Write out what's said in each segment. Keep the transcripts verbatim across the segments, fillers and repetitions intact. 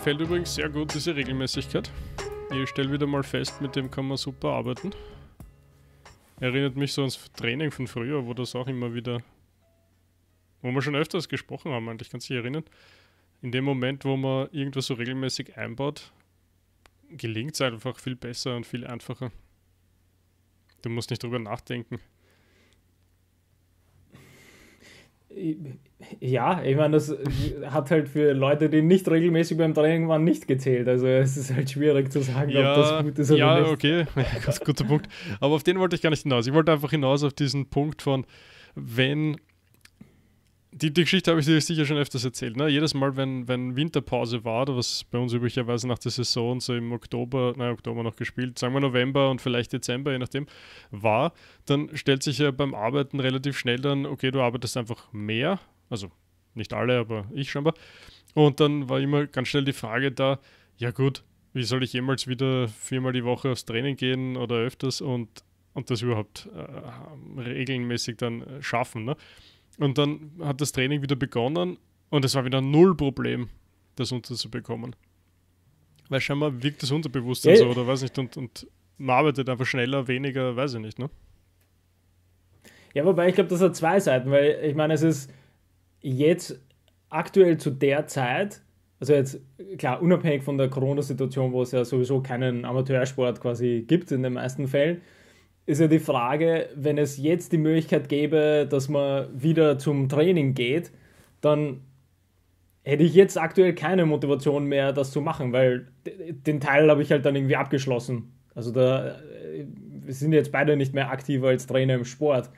gefällt übrigens sehr gut diese Regelmäßigkeit. Ich stelle wieder mal fest, mit dem kann man super arbeiten. Erinnert mich so ans Training von früher, wo das auch immer wieder, wo wir schon öfters gesprochen haben, eigentlich, kannst du dich erinnern. In dem Moment, wo man irgendwas so regelmäßig einbaut, gelingt es einfach viel besser und viel einfacher. Du musst nicht drüber nachdenken. Ja, ich meine, das hat halt für Leute, die nicht regelmäßig beim Training waren, nicht gezählt. Also es ist halt schwierig zu sagen, ja, ob das gut ist oder ja, nicht. Okay. Ja, okay, ganz guter Punkt. Aber auf den wollte ich gar nicht hinaus. Ich wollte einfach hinaus auf diesen Punkt von, wenn... Die, die Geschichte habe ich dir sicher schon öfters erzählt. Ne? Jedes Mal, wenn, wenn Winterpause war, oder was bei uns üblicherweise nach der Saison so im Oktober, nein, Oktober noch gespielt, sagen wir November und vielleicht Dezember, je nachdem, war, dann stellt sich ja beim Arbeiten relativ schnell dann, okay, du arbeitest einfach mehr, also nicht alle, aber ich scheinbar. Und dann war immer ganz schnell die Frage da, ja gut, wie soll ich jemals wieder viermal die Woche aufs Training gehen oder öfters und, und das überhaupt äh, regelmäßig dann äh, schaffen, ne? Und dann hat das Training wieder begonnen und es war wieder null Problem, das unterzubekommen. Weil scheinbar wirkt das Unterbewusstsein ja so, oder weiß nicht, und, und man arbeitet einfach schneller, weniger, weiß ich nicht, ne? Ja, wobei ich glaube, das hat zwei Seiten, weil ich meine, es ist jetzt aktuell zu der Zeit, also jetzt, klar, unabhängig von der Corona-Situation, wo es ja sowieso keinen Amateursport quasi gibt in den meisten Fällen, ist ja die Frage, wenn es jetzt die Möglichkeit gäbe, dass man wieder zum Training geht, dann hätte ich jetzt aktuell keine Motivation mehr, das zu machen, weil den Teil habe ich halt dann irgendwie abgeschlossen. Also da wir sind jetzt beide nicht mehr aktiver als Trainer im Sport.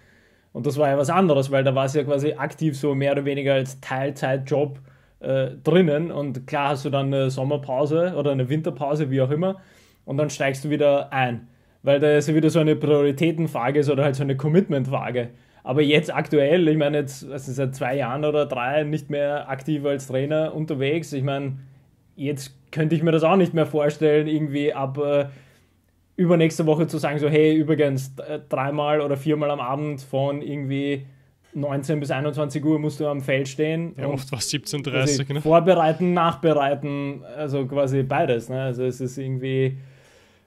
Und das war ja was anderes, weil da war es ja quasi aktiv so mehr oder weniger als Teilzeitjob äh, drinnen. Und klar hast du dann eine Sommerpause oder eine Winterpause, wie auch immer, und dann steigst du wieder ein. Weil da ist ja wieder so eine Prioritätenfrage ist oder halt so eine Commitmentfrage. Aber jetzt aktuell, ich meine jetzt also seit zwei Jahren oder drei nicht mehr aktiv als Trainer unterwegs. Ich meine, jetzt könnte ich mir das auch nicht mehr vorstellen, irgendwie ab äh, übernächste Woche zu sagen, so hey, übrigens äh, dreimal oder viermal am Abend von irgendwie neunzehn bis einundzwanzig Uhr musst du am Feld stehen. Ja, oft war es siebzehn Uhr dreißig. Ne? Vorbereiten, nachbereiten, also quasi beides. Ne? Also es ist irgendwie...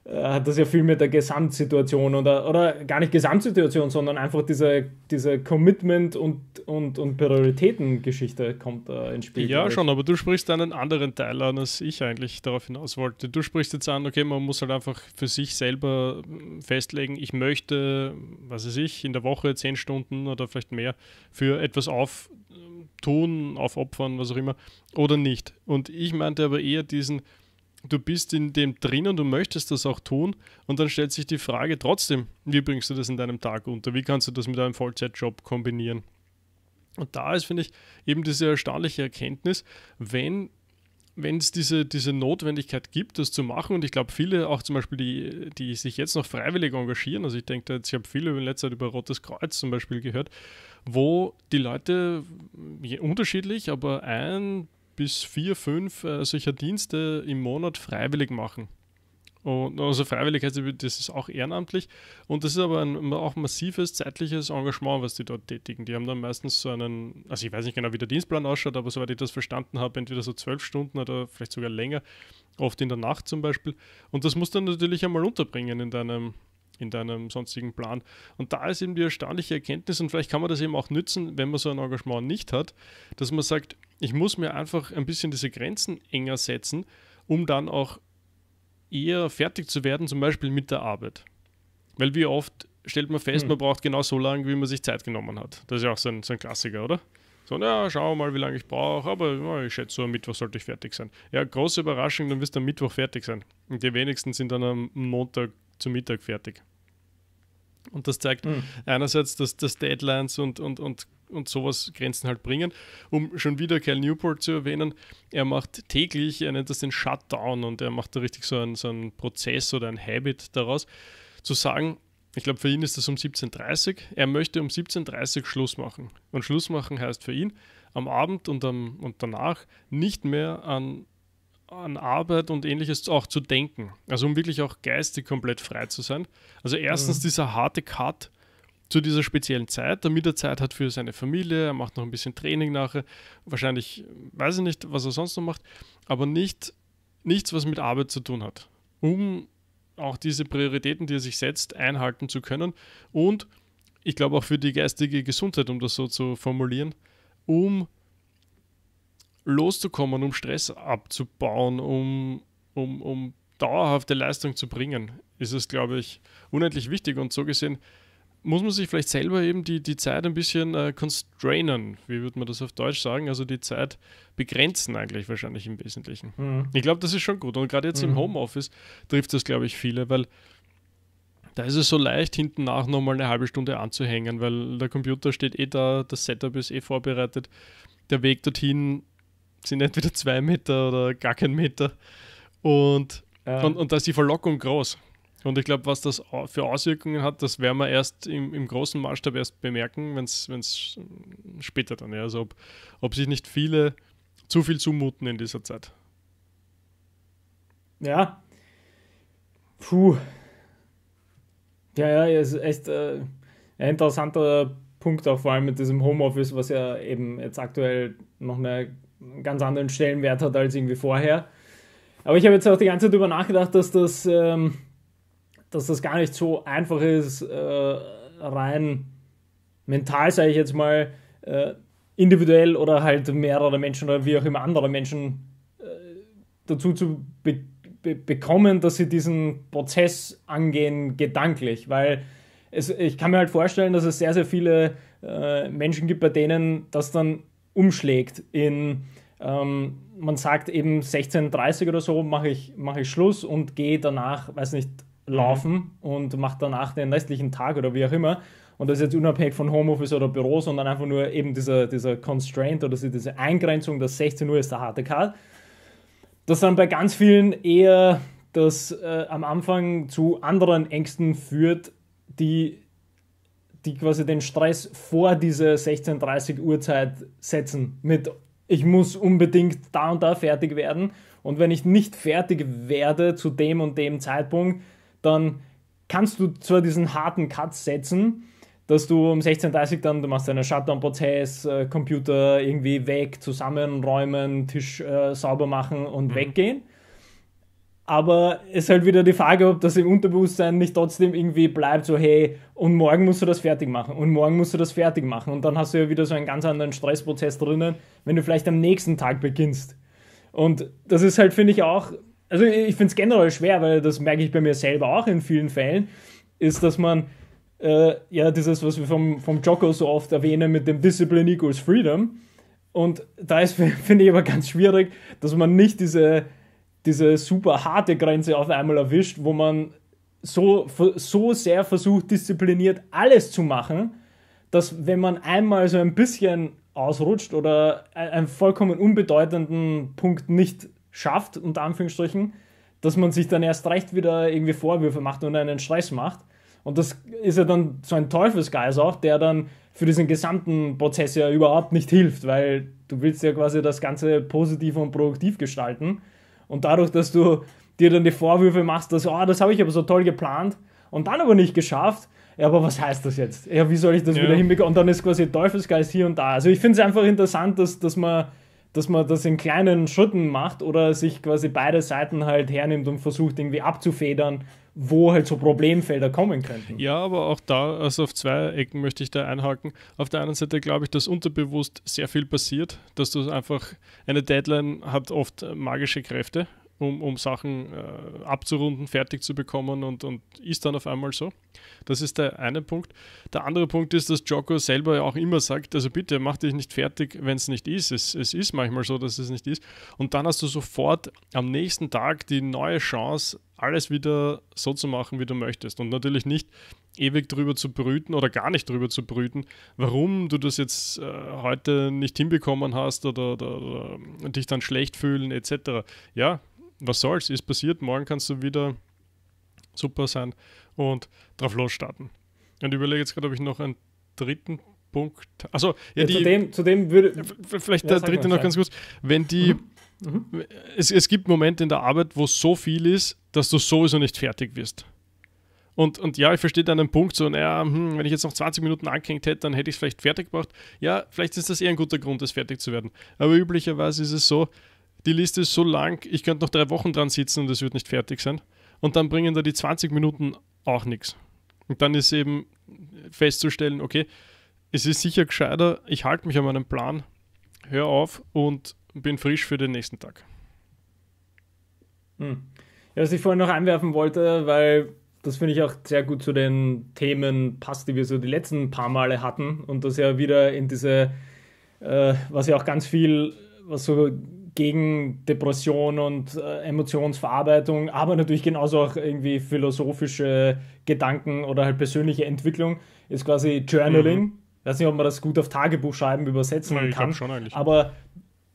hat das ja viel mit der Gesamtsituation oder, oder gar nicht Gesamtsituation, sondern einfach diese, diese Commitment- und, und, und Prioritätengeschichte kommt da ins Spiel. Ja, schon, aber du sprichst einen anderen Teil an, als ich eigentlich darauf hinaus wollte. Du sprichst jetzt an, okay, man muss halt einfach für sich selber festlegen, ich möchte, was weiß ich, in der Woche zehn Stunden oder vielleicht mehr für etwas auftun, aufopfern, was auch immer, oder nicht. Und ich meinte aber eher diesen, du bist in dem drin und du möchtest das auch tun und dann stellt sich die Frage trotzdem, wie bringst du das in deinem Tag unter? Wie kannst du das mit einem Vollzeitjob kombinieren? Und da ist, finde ich, eben diese erstaunliche Erkenntnis, wenn wenn es diese, diese Notwendigkeit gibt, das zu machen, und ich glaube, viele auch zum Beispiel, die, die sich jetzt noch freiwillig engagieren, also ich denke, ich habe viele in letzter Zeit über Rotes Kreuz zum Beispiel gehört, wo die Leute unterschiedlich, aber ein bis vier, fünf äh, solcher Dienste im Monat freiwillig machen. Und, also freiwillig heißt, das ist auch ehrenamtlich und das ist aber ein auch massives zeitliches Engagement, was die dort tätigen. Die haben dann meistens so einen, also ich weiß nicht genau, wie der Dienstplan ausschaut, aber soweit ich das verstanden habe, entweder so zwölf Stunden oder vielleicht sogar länger, oft in der Nacht zum Beispiel. Und das musst du natürlich einmal unterbringen in deinem in deinem sonstigen Plan. Und da ist eben die erstaunliche Erkenntnis, und vielleicht kann man das eben auch nützen, wenn man so ein Engagement nicht hat, dass man sagt, ich muss mir einfach ein bisschen diese Grenzen enger setzen, um dann auch eher fertig zu werden, zum Beispiel mit der Arbeit. Weil wie oft stellt man fest, hm. man braucht genau so lange, wie man sich Zeit genommen hat. Das ist ja auch so ein, so ein Klassiker, oder? So, naja, schauen wir mal, wie lange ich brauche, aber ja, ich schätze, so am Mittwoch sollte ich fertig sein. Ja, große Überraschung, dann wirst du am Mittwoch fertig sein. Und die wenigsten sind dann am Montag zum Mittag fertig. Und das zeigt mhm. einerseits, dass, dass Deadlines und, und, und, und sowas Grenzen halt bringen. Um schon wieder Cal Newport zu erwähnen, er macht täglich, er nennt das den Shutdown und er macht da richtig so einen, so einen Prozess oder ein Habit daraus, zu sagen, ich glaube für ihn ist das um siebzehn Uhr dreißig, er möchte um siebzehn Uhr dreißig Schluss machen. Und Schluss machen heißt für ihn, am Abend und, am, und danach nicht mehr an an Arbeit und Ähnliches auch zu denken. Also um wirklich auch geistig komplett frei zu sein. Also erstens mhm. dieser harte Cut zu dieser speziellen Zeit, damit er Zeit hat für seine Familie, er macht noch ein bisschen Training nachher, wahrscheinlich, weiß ich nicht, was er sonst noch macht, aber nicht nichts, was mit Arbeit zu tun hat, um auch diese Prioritäten, die er sich setzt, einhalten zu können. Und ich glaube auch für die geistige Gesundheit, um das so zu formulieren, um loszukommen, um Stress abzubauen, um, um, um dauerhafte Leistung zu bringen, ist es, glaube ich, unendlich wichtig. Und so gesehen muss man sich vielleicht selber eben die, die Zeit ein bisschen äh, constrainen, wie würde man das auf Deutsch sagen, also die Zeit begrenzen eigentlich wahrscheinlich im Wesentlichen. Mhm. Ich glaube, das ist schon gut. Und gerade jetzt mhm. im Homeoffice trifft das, glaube ich, viele, weil da ist es so leicht, hinten nach nochmal eine halbe Stunde anzuhängen, weil der Computer steht eh da, das Setup ist eh vorbereitet, der Weg dorthin sind entweder zwei Meter oder gar kein Meter und, ähm. und, und da ist die Verlockung groß. Und ich glaube, was das für Auswirkungen hat, das werden wir erst im, im großen Maßstab erst bemerken, wenn es später dann, ja. Also ob, ob sich nicht viele zu viel zumuten in dieser Zeit. Ja. Puh. Ja, ja, es ist echt äh, ein interessanter Punkt, auch vor allem mit diesem Homeoffice, was ja eben jetzt aktuell noch einen ganz anderen Stellenwert hat als irgendwie vorher. Aber ich habe jetzt auch die ganze Zeit darüber nachgedacht, dass das ähm, dass das gar nicht so einfach ist, äh, rein mental, sage ich jetzt mal, äh, individuell oder halt mehrere Menschen oder wie auch immer andere Menschen äh, dazu zu be be bekommen, dass sie diesen Prozess angehen, gedanklich. Weil es, ich kann mir halt vorstellen, dass es sehr, sehr viele äh, Menschen gibt, bei denen das dann umschlägt in, ähm, man sagt eben sechzehn Uhr dreißig oder so, mache ich, mach ich Schluss und gehe danach, weiß nicht, laufen und macht danach den restlichen Tag oder wie auch immer. Und das ist jetzt unabhängig von Homeoffice oder Büro, sondern einfach nur eben dieser, dieser Constraint oder diese Eingrenzung, dass sechzehn Uhr ist der harte Cut. Das dann bei ganz vielen eher das äh, am Anfang zu anderen Ängsten führt, die, die quasi den Stress vor diese sechzehn Uhr dreißig Uhrzeit setzen mit ich muss unbedingt da und da fertig werden. Und wenn ich nicht fertig werde zu dem und dem Zeitpunkt, dann kannst du zwar diesen harten Cut setzen, dass du um sechzehn Uhr dreißig dann, du machst einen Shutdown-Prozess, äh, Computer irgendwie weg, zusammenräumen, Tisch äh, sauber machen und mhm. weggehen. Aber es ist halt wieder die Frage, ob das im Unterbewusstsein nicht trotzdem irgendwie bleibt, so hey, und morgen musst du das fertig machen und morgen musst du das fertig machen. Und dann hast du ja wieder so einen ganz anderen Stressprozess drinnen, wenn du vielleicht am nächsten Tag beginnst. Und das ist halt, finde ich auch, also ich finde es generell schwer, weil das merke ich bei mir selber auch in vielen Fällen, ist, dass man, äh, ja, dieses, was wir vom, vom Jocko so oft erwähnen mit dem Discipline equals Freedom, und da ist, finde ich, aber ganz schwierig, dass man nicht diese, diese super harte Grenze auf einmal erwischt, wo man so, so sehr versucht, diszipliniert alles zu machen, dass wenn man einmal so ein bisschen ausrutscht oder einen vollkommen unbedeutenden Punkt nicht schafft, unter Anführungsstrichen, dass man sich dann erst recht wieder irgendwie Vorwürfe macht und einen Stress macht. Und das ist ja dann so ein Teufelsgeist auch, der dann für diesen gesamten Prozess ja überhaupt nicht hilft, weil du willst ja quasi das Ganze positiv und produktiv gestalten. Und dadurch, dass du dir dann die Vorwürfe machst, dass, oh, das habe ich aber so toll geplant und dann aber nicht geschafft, ja, aber was heißt das jetzt? Ja, wie soll ich das ja. wieder hinbekommen? Und dann ist quasi Teufelsgeist hier und da. Also ich finde es einfach interessant, dass, dass man dass man das in kleinen Schritten macht oder sich quasi beide Seiten halt hernimmt und versucht irgendwie abzufedern, wo halt so Problemfelder kommen könnten. Ja, aber auch da, also auf zwei Ecken möchte ich da einhaken. Auf der einen Seite glaube ich, dass unterbewusst sehr viel passiert, dass du einfach, eine Deadline hat oft magische Kräfte, um, um Sachen äh, abzurunden, fertig zu bekommen und, und ist dann auf einmal so. Das ist der eine Punkt. Der andere Punkt ist, dass Jocko selber ja auch immer sagt, also bitte mach dich nicht fertig, wenn es nicht ist. Es, es ist manchmal so, dass es nicht ist. Und dann hast du sofort am nächsten Tag die neue Chance, alles wieder so zu machen, wie du möchtest. Und natürlich nicht ewig drüber zu brüten oder gar nicht drüber zu brüten, warum du das jetzt äh, heute nicht hinbekommen hast oder, oder, oder dich dann schlecht fühlen et cetera. Ja, was soll's, ist passiert, morgen kannst du wieder super sein und drauf losstarten. Und ich überlege jetzt gerade, ob ich noch einen dritten Punkt... Also, ja, ja, die, zu, dem, zu dem würde... Vielleicht ja, der dritte noch ganz kurz. Wenn die... Mhm. Mhm. Es, es gibt Momente in der Arbeit, wo so viel ist, dass du sowieso nicht fertig wirst. Und, und ja, ich verstehe dann einen Punkt, so, naja, hm, wenn ich jetzt noch zwanzig Minuten angehängt hätte, dann hätte ich es vielleicht fertig gemacht. Ja, vielleicht ist das eher ein guter Grund, das fertig zu werden. Aber üblicherweise ist es so, die Liste ist so lang, ich könnte noch drei Wochen dran sitzen und es wird nicht fertig sein. Und dann bringen da die zwanzig Minuten auch nichts. Und dann ist eben festzustellen, okay, es ist sicher gescheiter, ich halte mich an meinen Plan, höre auf und bin frisch für den nächsten Tag. Hm. Ja, was ich vorhin noch einwerfen wollte, weil das finde ich auch sehr gut zu den Themen passt, die wir so die letzten paar Male hatten und das ja wieder in diese, äh, was ja auch ganz viel, was so gegen Depression und äh, Emotionsverarbeitung, aber natürlich genauso auch irgendwie philosophische Gedanken oder halt persönliche Entwicklung, ist quasi Journaling. Mhm. Ich weiß nicht, ob man das gut auf Tagebuchschreiben übersetzen Nein, kann, ich schon eigentlich. Aber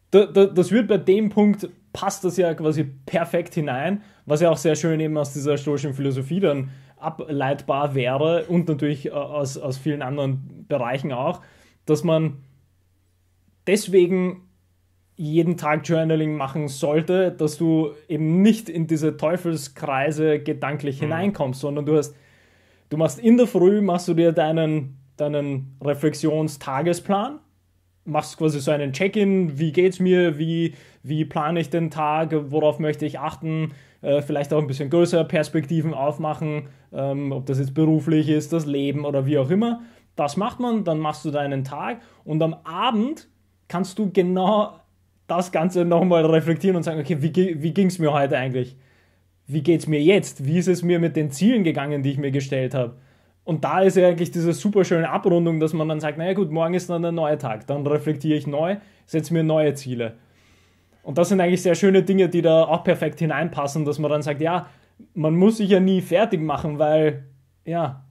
da, da, das wird bei dem Punkt, passt das ja quasi perfekt hinein, was ja auch sehr schön eben aus dieser stoischen Philosophie dann ableitbar wäre und natürlich aus, aus vielen anderen Bereichen auch, dass man deswegen jeden Tag Journaling machen sollte, dass du eben nicht in diese Teufelskreise gedanklich mhm. hineinkommst, sondern du hast, du machst in der Früh, machst du dir deinen, deinen Reflexionstagesplan, machst quasi so einen Check-in, wie geht's mir, wie, wie plane ich den Tag, worauf möchte ich achten, äh, vielleicht auch ein bisschen größere Perspektiven aufmachen, ähm, ob das jetzt beruflich ist, das Leben oder wie auch immer. Das macht man, dann machst du deinen Tag und am Abend kannst du genau das Ganze nochmal reflektieren und sagen, okay, wie, wie ging es mir heute eigentlich? Wie geht es mir jetzt? Wie ist es mir mit den Zielen gegangen, die ich mir gestellt habe? Und da ist ja eigentlich diese super schöne Abrundung, dass man dann sagt, naja gut, morgen ist dann ein neuer Tag, dann reflektiere ich neu, setze mir neue Ziele. Und das sind eigentlich sehr schöne Dinge, die da auch perfekt hineinpassen, dass man dann sagt, ja, man muss sich ja nie fertig machen, weil, ja...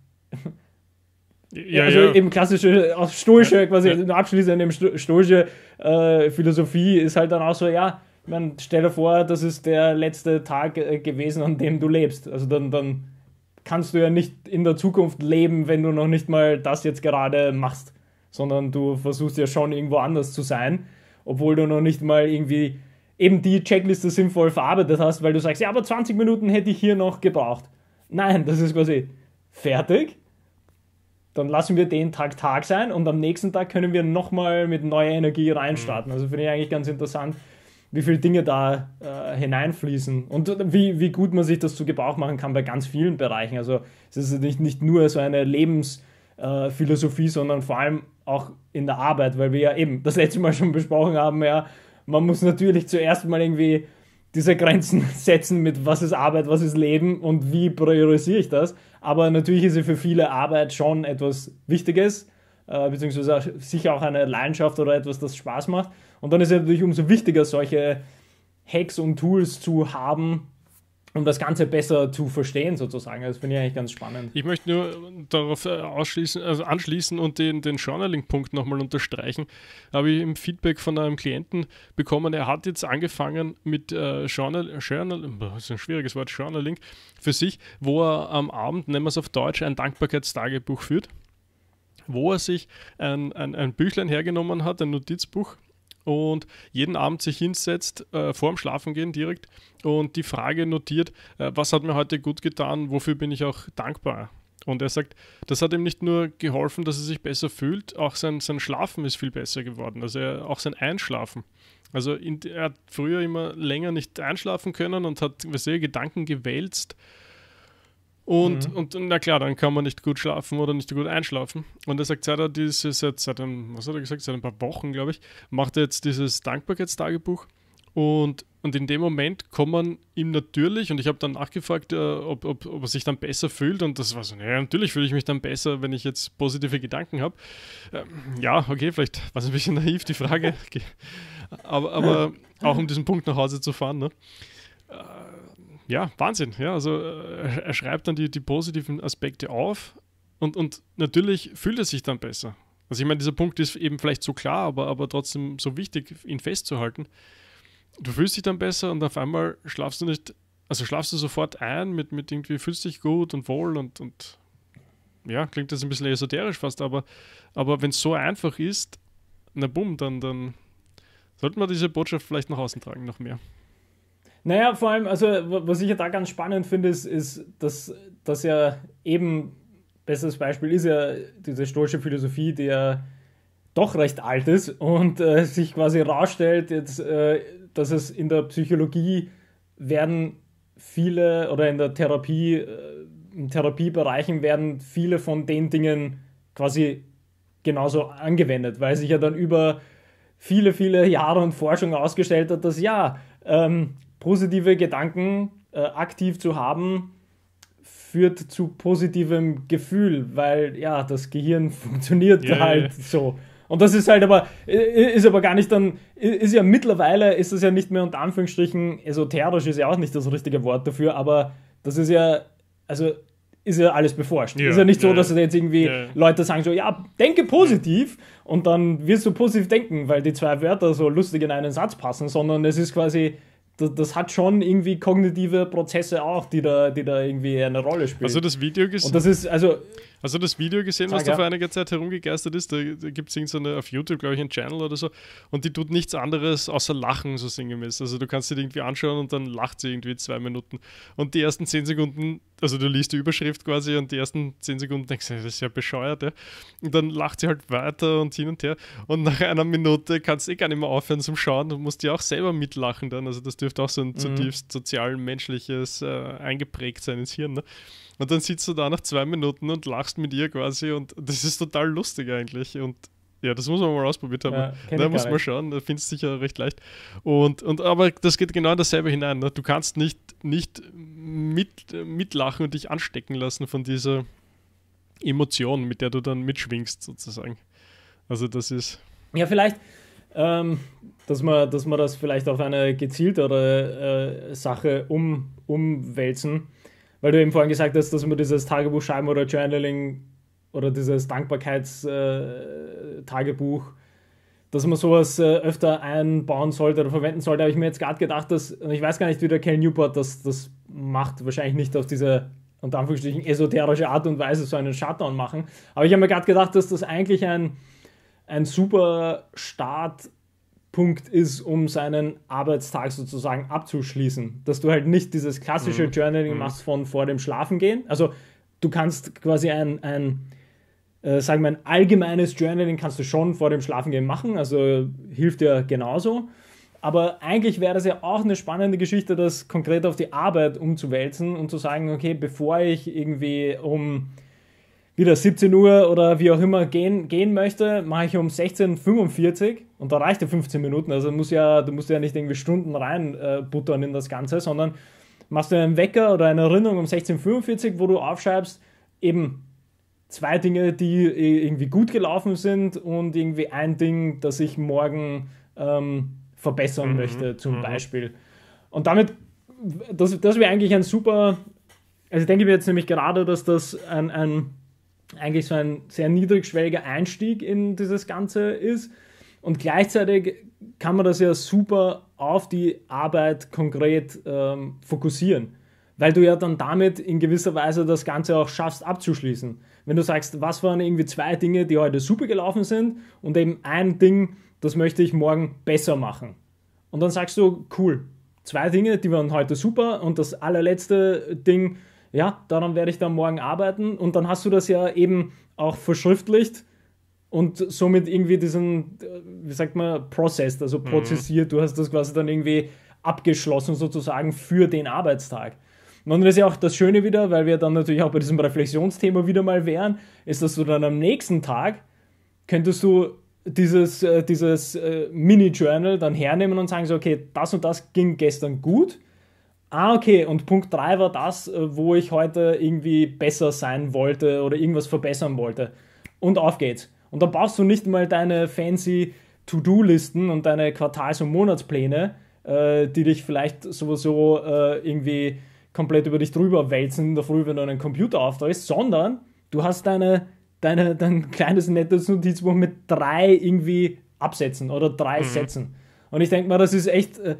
Ja, also ja. eben klassische, auch stoische, quasi ja. abschließend eben stoische äh, Philosophie ist halt dann auch so, ja, man stell dir vor, das ist der letzte Tag äh, gewesen, an dem du lebst. Also dann, dann kannst du ja nicht in der Zukunft leben, wenn du noch nicht mal das jetzt gerade machst, sondern du versuchst ja schon irgendwo anders zu sein, obwohl du noch nicht mal irgendwie eben die Checkliste sinnvoll verarbeitet hast, weil du sagst, ja, aber zwanzig Minuten hätte ich hier noch gebraucht. Nein, das ist quasi fertig. Dann lassen wir den Tag Tag sein und am nächsten Tag können wir nochmal mit neuer Energie reinstarten. Also finde ich eigentlich ganz interessant, wie viele Dinge da äh, hineinfließen und wie, wie gut man sich das zu Gebrauch machen kann bei ganz vielen Bereichen. Also es ist nicht, nicht nur so eine Lebensphilosophie, äh, sondern vor allem auch in der Arbeit, weil wir ja eben das letzte Mal schon besprochen haben, ja, man muss natürlich zuerst mal irgendwie diese Grenzen setzen mit was ist Arbeit, was ist Leben und wie priorisiere ich das. Aber natürlich ist für viele Arbeit schon etwas Wichtiges, äh, beziehungsweise auch, sicher auch eine Leidenschaft oder etwas, das Spaß macht. Und dann ist es natürlich umso wichtiger, solche Hacks und Tools zu haben, um das Ganze besser zu verstehen sozusagen. Das finde ich eigentlich ganz spannend. Ich möchte nur darauf ausschließen, also anschließen und den, den Journaling-Punkt nochmal unterstreichen. Habe ich im Feedback von einem Klienten bekommen, er hat jetzt angefangen mit äh, Journal, Journal, das ist ein schwieriges Wort, Journaling, für sich, wo er am Abend, nennen wir es auf Deutsch, ein Dankbarkeitstagebuch führt, wo er sich ein, ein, ein Büchlein hergenommen hat, ein Notizbuch, und jeden Abend sich hinsetzt, äh, vorm Schlafengehen direkt und die Frage notiert, äh, was hat mir heute gut getan, wofür bin ich auch dankbar. Und er sagt, das hat ihm nicht nur geholfen, dass er sich besser fühlt, auch sein, sein Schlafen ist viel besser geworden, also er, auch sein Einschlafen. Also in, er hat früher immer länger nicht einschlafen können und hat sehr Gedanken gewälzt. Und, mhm. und na klar, dann kann man nicht gut schlafen oder nicht gut einschlafen. Und er sagt, seit er dieses, seit, seit einem, was hat er gesagt, seit ein paar Wochen, glaube ich, macht er jetzt dieses Dankbarkeitstagebuch. Und, und in dem Moment kommen ihm natürlich, und ich habe dann nachgefragt, äh, ob, ob, ob er sich dann besser fühlt. Und das war so, naja, natürlich fühle ich mich dann besser, wenn ich jetzt positive Gedanken habe. Ähm, ja, okay, vielleicht war es ein bisschen naiv, die Frage. Okay. Aber, aber auch um diesen Punkt nach Hause zu fahren, ne? Äh, Ja, Wahnsinn. Ja, also äh, er schreibt dann die, die positiven Aspekte auf und, und natürlich fühlt er sich dann besser. Also ich meine, dieser Punkt ist eben vielleicht so klar, aber, aber trotzdem so wichtig, ihn festzuhalten. Du fühlst dich dann besser und auf einmal schlafst du nicht, also schlafst du sofort ein mit, mit irgendwie, fühlst dich gut und wohl und, und ja, klingt das ein bisschen esoterisch fast, aber, aber wenn es so einfach ist, na bumm, dann, dann sollte man diese Botschaft vielleicht nach außen tragen, noch mehr. Naja, vor allem, also was ich ja da ganz spannend finde, ist, ist dass das ja eben, bestes Beispiel ist ja diese stoische Philosophie, die ja doch recht alt ist und äh, sich quasi rausstellt, jetzt äh, dass es in der Psychologie werden viele oder in der Therapie, in Therapiebereichen werden viele von den Dingen quasi genauso angewendet, weil sich ja dann über viele, viele Jahre und Forschung ausgestellt hat, dass ja, ähm, positive Gedanken äh, aktiv zu haben, führt zu positivem Gefühl, weil ja, das Gehirn funktioniert yeah, halt yeah. so. Und das ist halt aber, ist aber gar nicht dann, ist ja mittlerweile, ist das ja nicht mehr unter Anführungsstrichen esoterisch, ist ja auch nicht das richtige Wort dafür, aber das ist ja, also ist ja alles beforscht. Ja, ist ja nicht so, ja, dass jetzt irgendwie ja. Leute sagen so, ja, denke positiv und dann wirst du positiv denken, weil die zwei Wörter so lustig in einen Satz passen, sondern es ist quasi, das, das hat schon irgendwie kognitive Prozesse auch, die da, die da irgendwie eine Rolle spielen. Also das Video gesehen? Und das ist, also... Hast du das Video gesehen, Sag, was da ja. vor einiger Zeit herumgegeistert ist? Da gibt es irgendeine, auf YouTube, glaube ich, einen Channel oder so. Und die tut nichts anderes außer lachen, so sinngemäß. Also du kannst dir irgendwie anschauen und dann lacht sie irgendwie zwei Minuten. Und die ersten zehn Sekunden, also du liest die Überschrift quasi und die ersten zehn Sekunden denkst du, das ist ja bescheuert, ja. Und dann lacht sie halt weiter und hin und her. Und nach einer Minute kannst du eh gar nicht mehr aufhören zum Schauen und musst ja auch selber mitlachen dann. Also das dürfte auch so ein mhm. zutiefst sozial-menschliches äh, eingeprägt sein ins Hirn, ne? Und dann sitzt du da nach zwei Minuten und lachst mit ihr quasi und das ist total lustig eigentlich und ja, das muss man mal ausprobiert haben. Ja, da muss man schauen, da findest du sicher recht leicht. Und, und, aber das geht genau in dasselbe hinein. Ne? Du kannst nicht, nicht mit, mitlachen und dich anstecken lassen von dieser Emotion, mit der du dann mitschwingst sozusagen. Also das ist... Ja, vielleicht... Ähm, dass man, dass man das vielleicht auf eine gezieltere äh, Sache um, umwälzen, weil du eben vorhin gesagt hast, dass man dieses Tagebuch schreiben oder Journaling oder dieses Dankbarkeitstagebuch, dass man sowas äh, öfter einbauen sollte oder verwenden sollte, habe ich mir jetzt gerade gedacht, dass, ich weiß gar nicht, wie der Cal Newport das, das macht, wahrscheinlich nicht auf diese, unter Anführungsstrichen, esoterische Art und Weise so einen Shutdown machen, aber ich habe mir gerade gedacht, dass das eigentlich ein ein super Startpunkt ist, um seinen Arbeitstag sozusagen abzuschließen. Dass du halt nicht dieses klassische mhm. Journaling machst von vor dem Schlafengehen. Also du kannst quasi ein, ein äh, sagen wir, ein allgemeines Journaling kannst du schon vor dem Schlafengehen machen, also hilft dir genauso. Aber eigentlich wäre das ja auch eine spannende Geschichte, das konkret auf die Arbeit umzuwälzen und zu sagen, okay, bevor ich irgendwie um wieder siebzehn Uhr oder wie auch immer gehen, gehen möchte, mache ich um sechzehn Uhr fünfundvierzig und da reicht ja fünfzehn Minuten. Also musst ja, du musst ja nicht irgendwie Stunden rein äh, buttern in das Ganze, sondern machst du einen Wecker oder eine Erinnerung um sechzehn Uhr fünfundvierzig, wo du aufschreibst, eben zwei Dinge, die irgendwie gut gelaufen sind und irgendwie ein Ding, das ich morgen ähm, verbessern mhm. möchte, zum mhm. Beispiel. Und damit, das, das wäre eigentlich ein super, also ich denke mir jetzt nämlich gerade, dass das ein, ein eigentlich so ein sehr niedrigschwelliger Einstieg in dieses Ganze ist und gleichzeitig kann man das ja super auf die Arbeit konkret ähm, fokussieren, weil du ja dann damit in gewisser Weise das Ganze auch schaffst abzuschließen. Wenn du sagst, was waren irgendwie zwei Dinge, die heute super gelaufen sind und eben ein Ding, das möchte ich morgen besser machen. Und dann sagst du, cool, zwei Dinge, die waren heute super und das allerletzte Ding, ja, daran werde ich dann morgen arbeiten und dann hast du das ja eben auch verschriftlicht und somit irgendwie diesen, wie sagt man, processed, also prozessiert, mhm. du hast das quasi dann irgendwie abgeschlossen sozusagen für den Arbeitstag. Und das ist ja auch das Schöne wieder, weil wir dann natürlich auch bei diesem Reflexionsthema wieder mal wären, ist, dass du dann am nächsten Tag könntest du dieses, äh, dieses äh, Mini-Journal dann hernehmen und sagen so, okay, das und das ging gestern gut, ah, okay, und Punkt drei war das, wo ich heute irgendwie besser sein wollte oder irgendwas verbessern wollte. Und auf geht's. Und da brauchst du nicht mal deine fancy To-Do-Listen und deine Quartals- und Monatspläne, äh, die dich vielleicht sowieso äh, irgendwie komplett über dich drüber wälzen in der Früh, wenn du einen Computer aufdrehst, sondern du hast deine, deine, dein kleines nettes Notizbuch mit drei irgendwie Absätzen oder drei mhm. Sätzen. Und ich denke mal, das ist echt äh,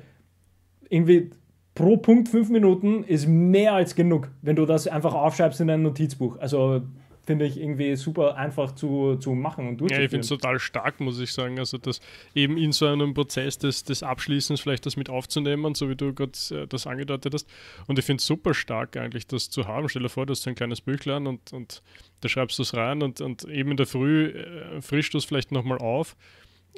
irgendwie... Pro Punkt fünf Minuten ist mehr als genug, wenn du das einfach aufschreibst in ein Notizbuch. Also finde ich irgendwie super einfach zu, zu machen und durchzuführen. Ja, ich finde es total stark, muss ich sagen. Also das eben in so einem Prozess des, des Abschließens vielleicht das mit aufzunehmen, so wie du gerade äh, das angedeutet hast. Und ich finde es super stark eigentlich, das zu haben. Stell dir vor, du hast so ein kleines Büchlein und, und da schreibst du es rein und, und eben in der Früh äh, frischst du es vielleicht nochmal auf.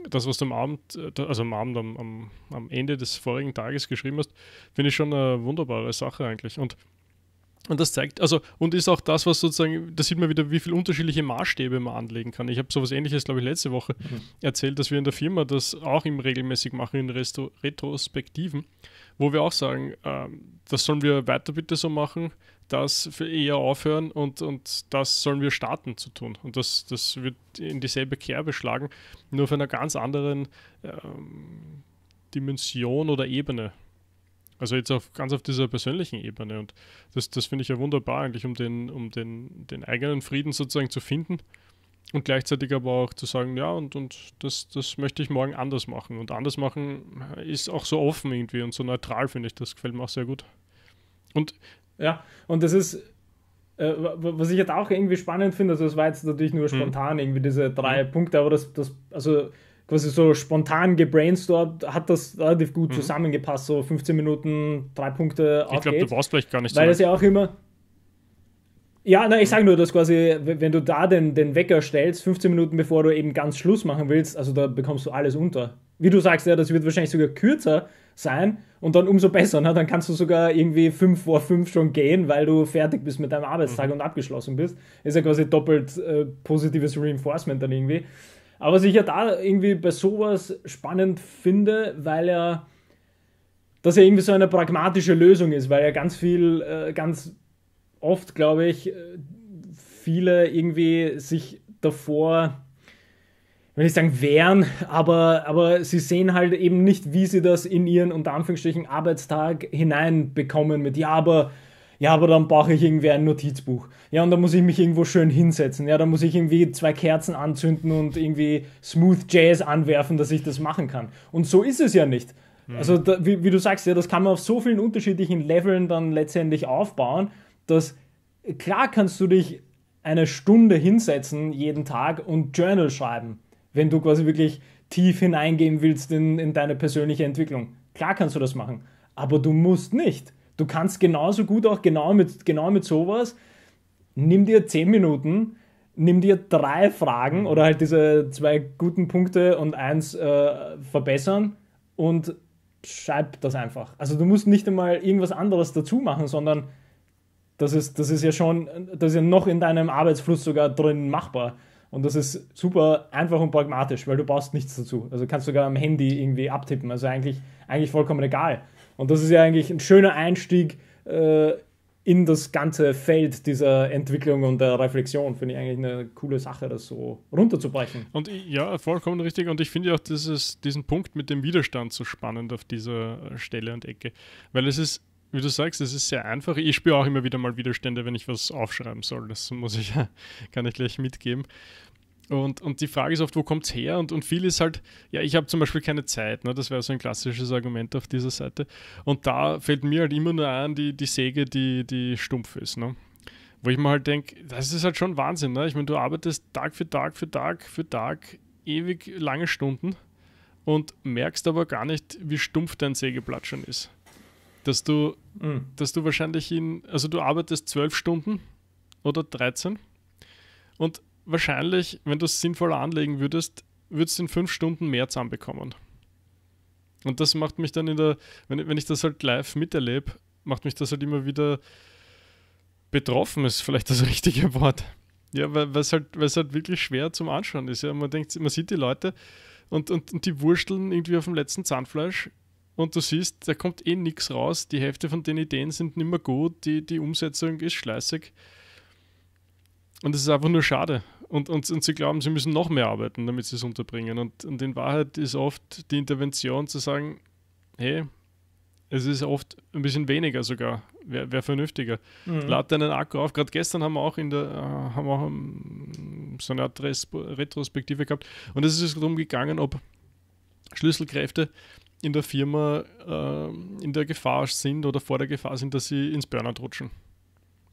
das, was du am Abend, also am Abend, am, am, am Ende des vorigen Tages geschrieben hast, finde ich schon eine wunderbare Sache eigentlich. Und, und das zeigt, also, und ist auch das, was sozusagen, da sieht man wieder, wie viele unterschiedliche Maßstäbe man anlegen kann. Ich habe sowas Ähnliches, glaube ich, letzte Woche mhm. erzählt, dass wir in der Firma das auch im regelmäßig machen, in Resto- Retrospektiven, wo wir auch sagen, äh, das sollen wir weiter bitte so machen, das für eher aufhören und, und das sollen wir starten zu tun. Und das, das wird in dieselbe Kerbe schlagen, nur auf einer ganz anderen ähm, Dimension oder Ebene. Also jetzt auf, ganz auf dieser persönlichen Ebene. Und das, das finde ich ja wunderbar eigentlich, um, den, um den, den eigenen Frieden sozusagen zu finden und gleichzeitig aber auch zu sagen, ja, und, und das, das möchte ich morgen anders machen. Und anders machen ist auch so offen irgendwie und so neutral, finde ich. Das gefällt mir auch sehr gut. Und ja, und das ist, äh, was ich jetzt auch irgendwie spannend finde, also das war jetzt natürlich nur spontan, mhm. irgendwie diese drei mhm. Punkte, aber das, das, also quasi so spontan gebrainstormt, hat das relativ gut mhm. zusammengepasst, so fünfzehn Minuten, drei Punkte, auf Ich glaube, du brauchst vielleicht gar nicht so. Weil das ja auch immer, ja, nein, ich sage nur, dass quasi, wenn du da den, den Wecker stellst, fünfzehn Minuten bevor du eben ganz Schluss machen willst, also da bekommst du alles unter. Wie du sagst, ja, das wird wahrscheinlich sogar kürzer sein und dann umso besser, ne? Dann kannst du sogar irgendwie fünf vor fünf schon gehen, weil du fertig bist mit deinem Arbeitstag mhm. und abgeschlossen bist. Ist ja quasi doppelt äh, positives Reinforcement dann irgendwie. Aber was ich ja da irgendwie bei sowas spannend finde, weil ja das ja irgendwie so eine pragmatische Lösung ist, weil ja ganz viel, äh, ganz oft, glaube ich, viele irgendwie sich davor, wenn ich sagen, wären, aber, aber sie sehen halt eben nicht, wie sie das in ihren, unter Anführungsstrichen, Arbeitstag hineinbekommen mit, ja, aber, ja, aber dann brauche ich irgendwie ein Notizbuch. Ja, und dann muss ich mich irgendwo schön hinsetzen. Ja, dann muss ich irgendwie zwei Kerzen anzünden und irgendwie Smooth Jazz anwerfen, dass ich das machen kann. Und so ist es ja nicht. Mhm. Also, da, wie, wie du sagst, ja, das kann man auf so vielen unterschiedlichen Leveln dann letztendlich aufbauen, dass, klar kannst du dich eine Stunde hinsetzen jeden Tag und Journal schreiben, wenn du quasi wirklich tief hineingehen willst in, in deine persönliche Entwicklung. Klar kannst du das machen, aber du musst nicht. Du kannst genauso gut auch genau mit, genau mit sowas, nimm dir zehn Minuten, nimm dir drei Fragen oder halt diese zwei guten Punkte und eins äh, verbessern und schreib das einfach. Also du musst nicht einmal irgendwas anderes dazu machen, sondern das ist, das ist ja schon, das ist ja noch in deinem Arbeitsfluss sogar drin machbar. Und das ist super einfach und pragmatisch, weil du brauchst nichts dazu. Also kannst sogar am Handy irgendwie abtippen. Also eigentlich, eigentlich vollkommen egal. Und das ist ja eigentlich ein schöner Einstieg äh, in das ganze Feld dieser Entwicklung und der Reflexion. Finde ich eigentlich eine coole Sache, das so runterzubrechen. Und ja, vollkommen richtig. Und ich finde auch dieses, diesen Punkt mit dem Widerstand so spannend auf dieser Stelle und Ecke. Weil es ist, wie du sagst, es ist sehr einfach. Ich spüre auch immer wieder mal Widerstände, wenn ich was aufschreiben soll. Das muss ich ja, kann ich gleich mitgeben. Und, und die Frage ist oft, wo kommt es her? Und, und viel ist halt, ja, ich habe zum Beispiel keine Zeit. Ne? Das wäre so ein klassisches Argument auf dieser Seite. Und da fällt mir halt immer nur ein, die, die Säge, die, die stumpf ist. Ne? Wo ich mir halt denke, das ist halt schon Wahnsinn. Ne? Ich meine, du arbeitest Tag für Tag für Tag für Tag ewig lange Stunden und merkst aber gar nicht, wie stumpf dein Sägeblatt schon ist. Dass du, mhm. dass du wahrscheinlich in, also du arbeitest zwölf Stunden oder dreizehn und wahrscheinlich, wenn du es sinnvoller anlegen würdest, würdest du in fünf Stunden mehr zusammenbekommen. Und das macht mich dann in der, wenn, wenn ich das halt live miterlebe, macht mich das halt immer wieder betroffen, ist vielleicht das richtige Wort. Ja, weil es halt, halt wirklich schwer zum Anschauen ist. Ja, man denkt, man sieht die Leute und, und, und die wursteln irgendwie auf dem letzten Zahnfleisch. Und du siehst, da kommt eh nichts raus. Die Hälfte von den Ideen sind nicht mehr gut. Die, die Umsetzung ist schleißig. Und es ist einfach nur schade. Und, und, und sie glauben, sie müssen noch mehr arbeiten, damit sie es unterbringen. Und, und in Wahrheit ist oft die Intervention zu sagen, hey, es ist oft ein bisschen weniger sogar. Wäre wär vernünftiger. Mhm. Lad deinen Akku auf. Gerade gestern haben wir auch in der äh, haben wir auch, um, so eine Art Retrospektive gehabt. Und es ist darum gegangen, ob Schlüsselkräfte in der Firma äh, in der Gefahr sind oder vor der Gefahr sind, dass sie ins Burnout rutschen,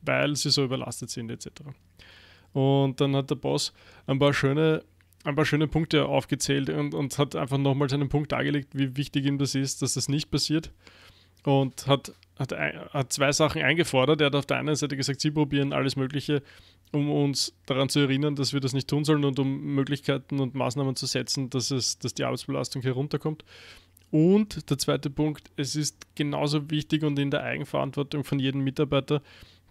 weil sie so überlastet sind et cetera. Und dann hat der Boss ein paar schöne, ein paar schöne Punkte aufgezählt und, und hat einfach nochmal seinen Punkt dargelegt, wie wichtig ihm das ist, dass das nicht passiert. Und hat, hat, hat zwei Sachen eingefordert. Er hat auf der einen Seite gesagt, sie probieren alles Mögliche, um uns daran zu erinnern, dass wir das nicht tun sollen und um Möglichkeiten und Maßnahmen zu setzen, dass, es, dass die Arbeitsbelastung herunterkommt. Und der zweite Punkt, es ist genauso wichtig und in der Eigenverantwortung von jedem Mitarbeiter,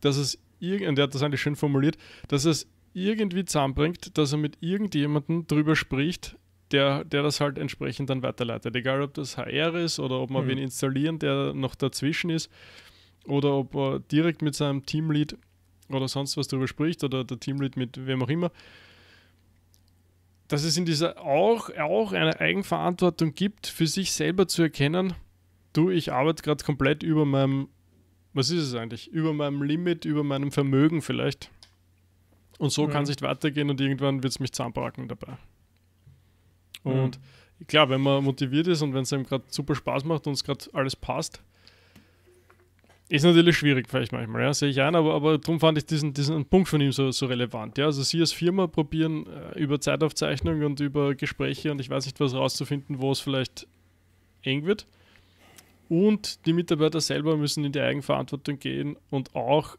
dass es, und der hat das eigentlich schön formuliert, dass es irgendwie zusammenbringt, dass er mit irgendjemandem drüber spricht, der, der das halt entsprechend dann weiterleitet. Egal, ob das H R ist oder ob man mhm. wen installieren, der noch dazwischen ist, oder ob er direkt mit seinem Teamlead oder sonst was darüber spricht oder der Teamlead mit wem auch immer, dass es in dieser auch, auch eine Eigenverantwortung gibt, für sich selber zu erkennen, du, ich arbeite gerade komplett über meinem, was ist es eigentlich, über meinem Limit, über meinem Vermögen vielleicht. Und so ja. kann es nicht weitergehen und irgendwann wird es mich zusammenpacken dabei. Und ja. klar, wenn man motiviert ist und wenn es einem gerade super Spaß macht und es gerade alles passt, ist natürlich schwierig, vielleicht manchmal, ja, sehe ich ein, aber, aber darum fand ich diesen, diesen Punkt von ihm so, so relevant. Ja? Also Sie als Firma probieren, über Zeitaufzeichnung und über Gespräche und ich weiß nicht was rauszufinden, wo es vielleicht eng wird. Und die Mitarbeiter selber müssen in die Eigenverantwortung gehen und auch,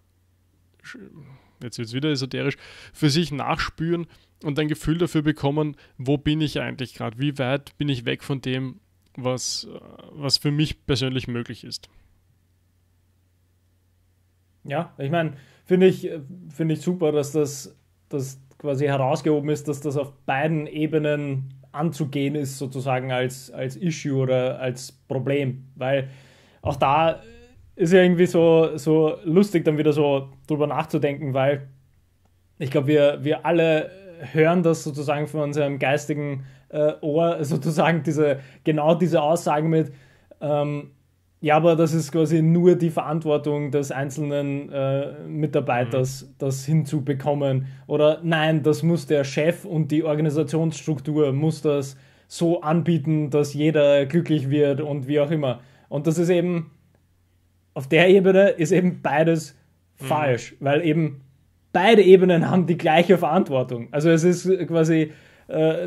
jetzt wird es wieder esoterisch, für sich nachspüren und ein Gefühl dafür bekommen, wo bin ich eigentlich gerade, wie weit bin ich weg von dem, was, was für mich persönlich möglich ist. Ja, ich meine, finde ich, finde ich super, dass das dass quasi herausgehoben ist, dass das auf beiden Ebenen anzugehen ist, sozusagen als, als Issue oder als Problem. Weil auch da ist ja irgendwie so, so lustig, dann wieder so drüber nachzudenken, weil ich glaube, wir, wir alle hören das sozusagen von unserem geistigen äh, Ohr, sozusagen diese, genau diese Aussagen mit, ähm, ja, aber das ist quasi nur die Verantwortung des einzelnen äh, Mitarbeiters, mhm. das hinzubekommen. Oder nein, das muss der Chef und die Organisationsstruktur muss das so anbieten, dass jeder glücklich wird und wie auch immer. Und das ist eben, auf der Ebene ist eben beides mhm. falsch, weil eben beide Ebenen haben die gleiche Verantwortung. Also es ist quasi...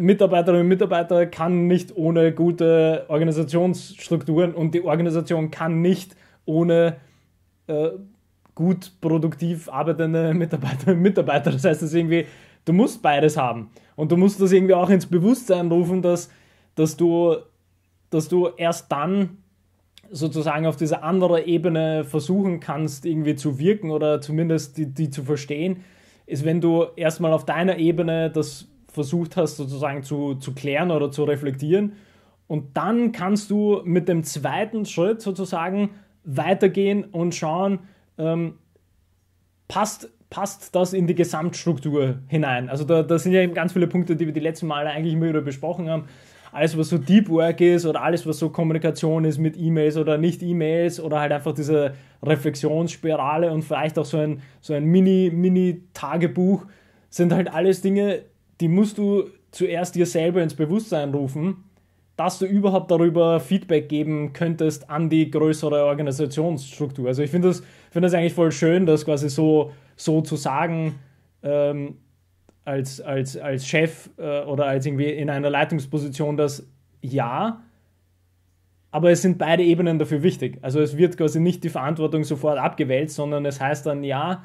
Mitarbeiterinnen und Mitarbeiter kann nicht ohne gute Organisationsstrukturen und die Organisation kann nicht ohne äh, gut produktiv arbeitende Mitarbeiterinnen und Mitarbeiter. Das heißt, das irgendwie, du musst beides haben und du musst das irgendwie auch ins Bewusstsein rufen, dass, dass, du, dass du erst dann sozusagen auf dieser anderen Ebene versuchen kannst, irgendwie zu wirken oder zumindest die, die zu verstehen, ist, wenn du erstmal auf deiner Ebene das versucht hast sozusagen zu, zu klären oder zu reflektieren und dann kannst du mit dem zweiten Schritt sozusagen weitergehen und schauen, ähm, passt, passt das in die Gesamtstruktur hinein. Also da, da sind ja eben ganz viele Punkte, die wir die letzten Male eigentlich immer wieder besprochen haben. Alles, was so Deep Work ist oder alles, was so Kommunikation ist mit E-Mails oder Nicht-E-Mails oder halt einfach diese Reflexionsspirale und vielleicht auch so ein, so ein Mini-Mini-Tagebuch sind halt alles Dinge, die musst du zuerst dir selber ins Bewusstsein rufen, dass du überhaupt darüber Feedback geben könntest an die größere Organisationsstruktur. Also ich finde das, find das eigentlich voll schön, das quasi so, so zu sagen, ähm, als, als, als Chef äh, oder als irgendwie in einer Leitungsposition, dass ja, aber es sind beide Ebenen dafür wichtig. Also es wird quasi nicht die Verantwortung sofort abgewälzt, sondern es heißt dann ja,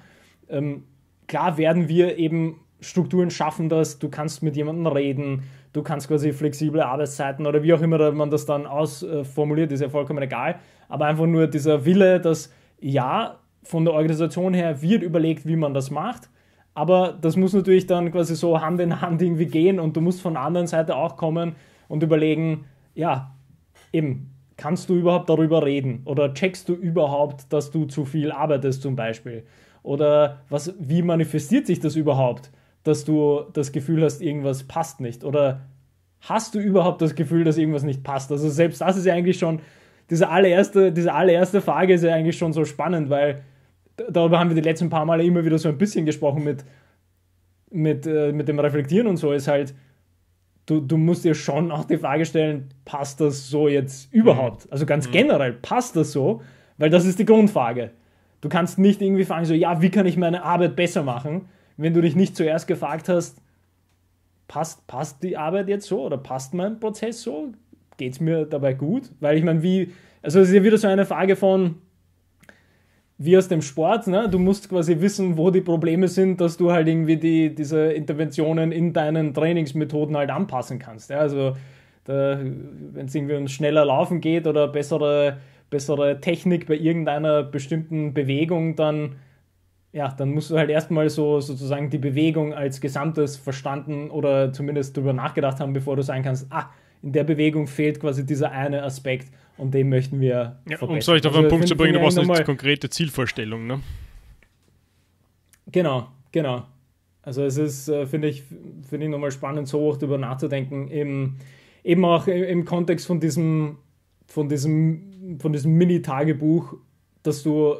ähm, klar werden wir eben Strukturen schaffen das, du kannst mit jemandem reden, du kannst quasi flexible Arbeitszeiten oder wie auch immer man das dann ausformuliert, ist ja vollkommen egal, aber einfach nur dieser Wille, dass ja, von der Organisation her wird überlegt, wie man das macht, aber das muss natürlich dann quasi so Hand in Hand irgendwie gehen und du musst von der anderen Seite auch kommen und überlegen, ja, eben, kannst du überhaupt darüber reden oder checkst du überhaupt, dass du zu viel arbeitest zum Beispiel oder was, wie manifestiert sich das überhaupt? Dass du das Gefühl hast, irgendwas passt nicht oder hast du überhaupt das Gefühl, dass irgendwas nicht passt? Also selbst das ist ja eigentlich schon, diese allererste, diese allererste Frage ist ja eigentlich schon so spannend, weil darüber haben wir die letzten paar Male immer wieder so ein bisschen gesprochen mit, mit, äh, mit dem Reflektieren und so ist halt, du, du musst dir schon auch die Frage stellen, passt das so jetzt überhaupt? Also ganz generell, passt das so? Weil das ist die Grundfrage. Du kannst nicht irgendwie fragen, so ja, wie kann ich meine Arbeit besser machen? Wenn du dich nicht zuerst gefragt hast, passt, passt die Arbeit jetzt so oder passt mein Prozess so? Geht es mir dabei gut? Weil ich meine, wie, also es ist ja wieder so eine Frage von, wie aus dem Sport, ne? Du musst quasi wissen, wo die Probleme sind, dass du halt irgendwie die, diese Interventionen in deinen Trainingsmethoden halt anpassen kannst. Ja? Also wenn es irgendwie um schneller Laufen geht oder bessere, bessere Technik bei irgendeiner bestimmten Bewegung, dann, ja, dann musst du halt erstmal so sozusagen die Bewegung als Gesamtes verstanden oder zumindest darüber nachgedacht haben, bevor du sagen kannst, ah, in der Bewegung fehlt quasi dieser eine Aspekt und den möchten wir ja, verbessern. Um es euch auf einen also, Punkt zu bringen, du brauchst eine konkrete Zielvorstellung, ne? Genau, genau. Also es ist, äh, finde ich, find ich nochmal spannend, so hoch darüber nachzudenken, eben, eben auch im, im Kontext von diesem, von diesem, von diesem Mini-Tagebuch, dass du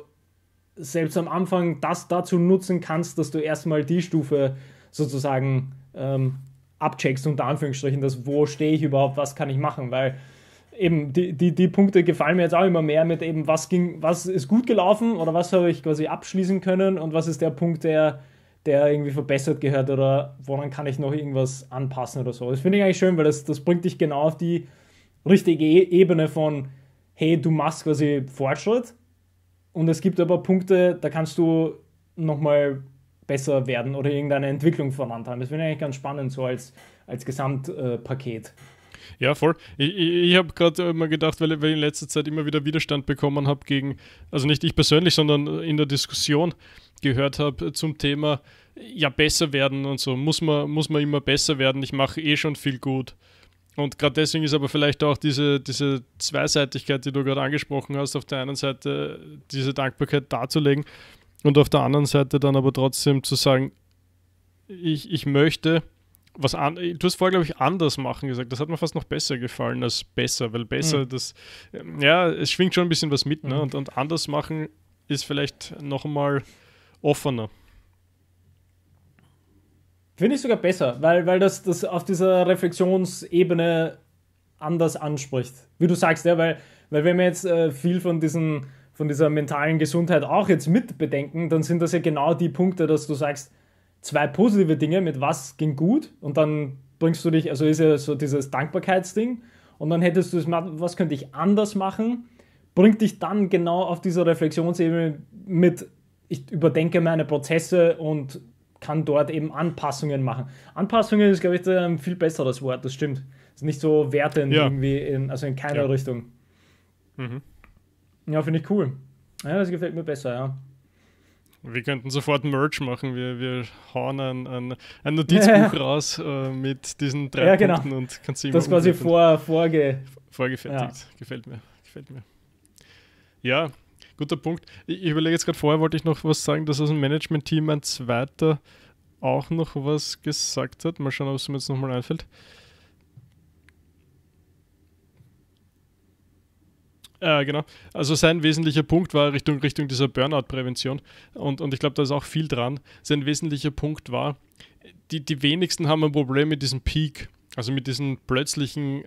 selbst am Anfang das dazu nutzen kannst, dass du erstmal die Stufe sozusagen ähm, abcheckst, unter Anführungsstrichen, das, wo stehe ich überhaupt, was kann ich machen, weil eben die, die, die Punkte gefallen mir jetzt auch immer mehr mit eben, was ging, was ist gut gelaufen oder was habe ich quasi abschließen können und was ist der Punkt, der, der irgendwie verbessert gehört oder woran kann ich noch irgendwas anpassen oder so. Das finde ich eigentlich schön, weil das, das bringt dich genau auf die richtige Ebene von, hey, du machst quasi Fortschritt und es gibt aber Punkte, da kannst du nochmal besser werden oder irgendeine Entwicklung vorantreiben. Das finde ich eigentlich ganz spannend, so als, als Gesamtpaket. Äh, ja, voll. Ich, ich, ich habe gerade mal gedacht, weil, weil ich in letzter Zeit immer wieder Widerstand bekommen habe gegen, also nicht ich persönlich, sondern in der Diskussion gehört habe zum Thema, ja, besser werden und so, muss man, muss man immer besser werden, ich mache eh schon viel gut. Und gerade deswegen ist aber vielleicht auch diese, diese Zweiseitigkeit, die du gerade angesprochen hast, auf der einen Seite diese Dankbarkeit darzulegen, und auf der anderen Seite dann aber trotzdem zu sagen, ich, ich möchte was an, du hast vorher, glaube ich, anders machen gesagt. Das hat mir fast noch besser gefallen als besser, weil besser, mhm. das, ja, es schwingt schon ein bisschen was mit, ne? Mhm. Und, und anders machen ist vielleicht noch mal offener. Finde ich sogar besser, weil, weil das, das auf dieser Reflexionsebene anders anspricht. Wie du sagst, ja, weil, weil wenn wir jetzt äh, viel von diesen von dieser mentalen Gesundheit auch jetzt mitbedenken, dann sind das ja genau die Punkte, dass du sagst, zwei positive Dinge, mit was ging gut und dann bringst du dich, also ist ja so dieses Dankbarkeitsding und dann hättest du es, was könnte ich anders machen, bringt dich dann genau auf dieser Reflexionsebene mit, ich überdenke meine Prozesse und kann dort eben Anpassungen machen. Anpassungen ist, glaube ich, ein viel besseres Wort, das stimmt. Ist nicht so wertend ja. irgendwie, in, also in keiner ja. Richtung. Mhm. Ja, finde ich cool. Ja, das gefällt mir besser, ja. Wir könnten sofort Merch machen. Wir, wir hauen ein, ein, ein Notizbuch ja, ja. raus äh, mit diesen drei ja, genau. Punkten und kannst sie immer das quasi vor, vorge vorgefertigt. Ja. Gefällt mir. Gefällt mir. Ja, guter Punkt. Ich, ich überlege jetzt gerade vorher, wollte ich noch was sagen, dass aus dem Management-Team ein zweiter auch noch was gesagt hat. Mal schauen, ob es mir jetzt nochmal einfällt. Ja, genau. Also sein wesentlicher Punkt war Richtung, Richtung dieser Burnout-Prävention und, und ich glaube, da ist auch viel dran. Sein wesentlicher Punkt war, die, die wenigsten haben ein Problem mit diesem Peak, also mit diesem plötzlichen, äh,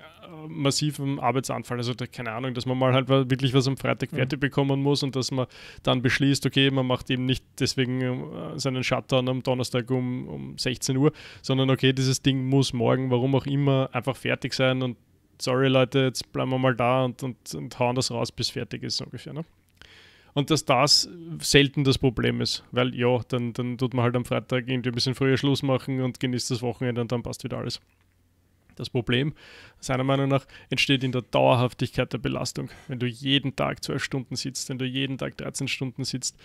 massiven Arbeitsanfall. Also da, keine Ahnung, dass man mal halt wirklich was am Freitag fertig mhm. bekommen muss und dass man dann beschließt, okay, man macht eben nicht deswegen äh, seinen Shutdown am Donnerstag um, um sechzehn Uhr, sondern okay, dieses Ding muss morgen, warum auch immer, einfach fertig sein und sorry Leute, jetzt bleiben wir mal da und, und, und hauen das raus, bis fertig ist, so ungefähr. Ne? Und dass das selten das Problem ist, weil ja, dann, dann tut man halt am Freitag irgendwie ein bisschen früher Schluss machen und genießt das Wochenende und dann passt wieder alles. Das Problem, seiner Meinung nach, entsteht in der Dauerhaftigkeit der Belastung. Wenn du jeden Tag zwölf Stunden sitzt, wenn du jeden Tag dreizehn Stunden sitzt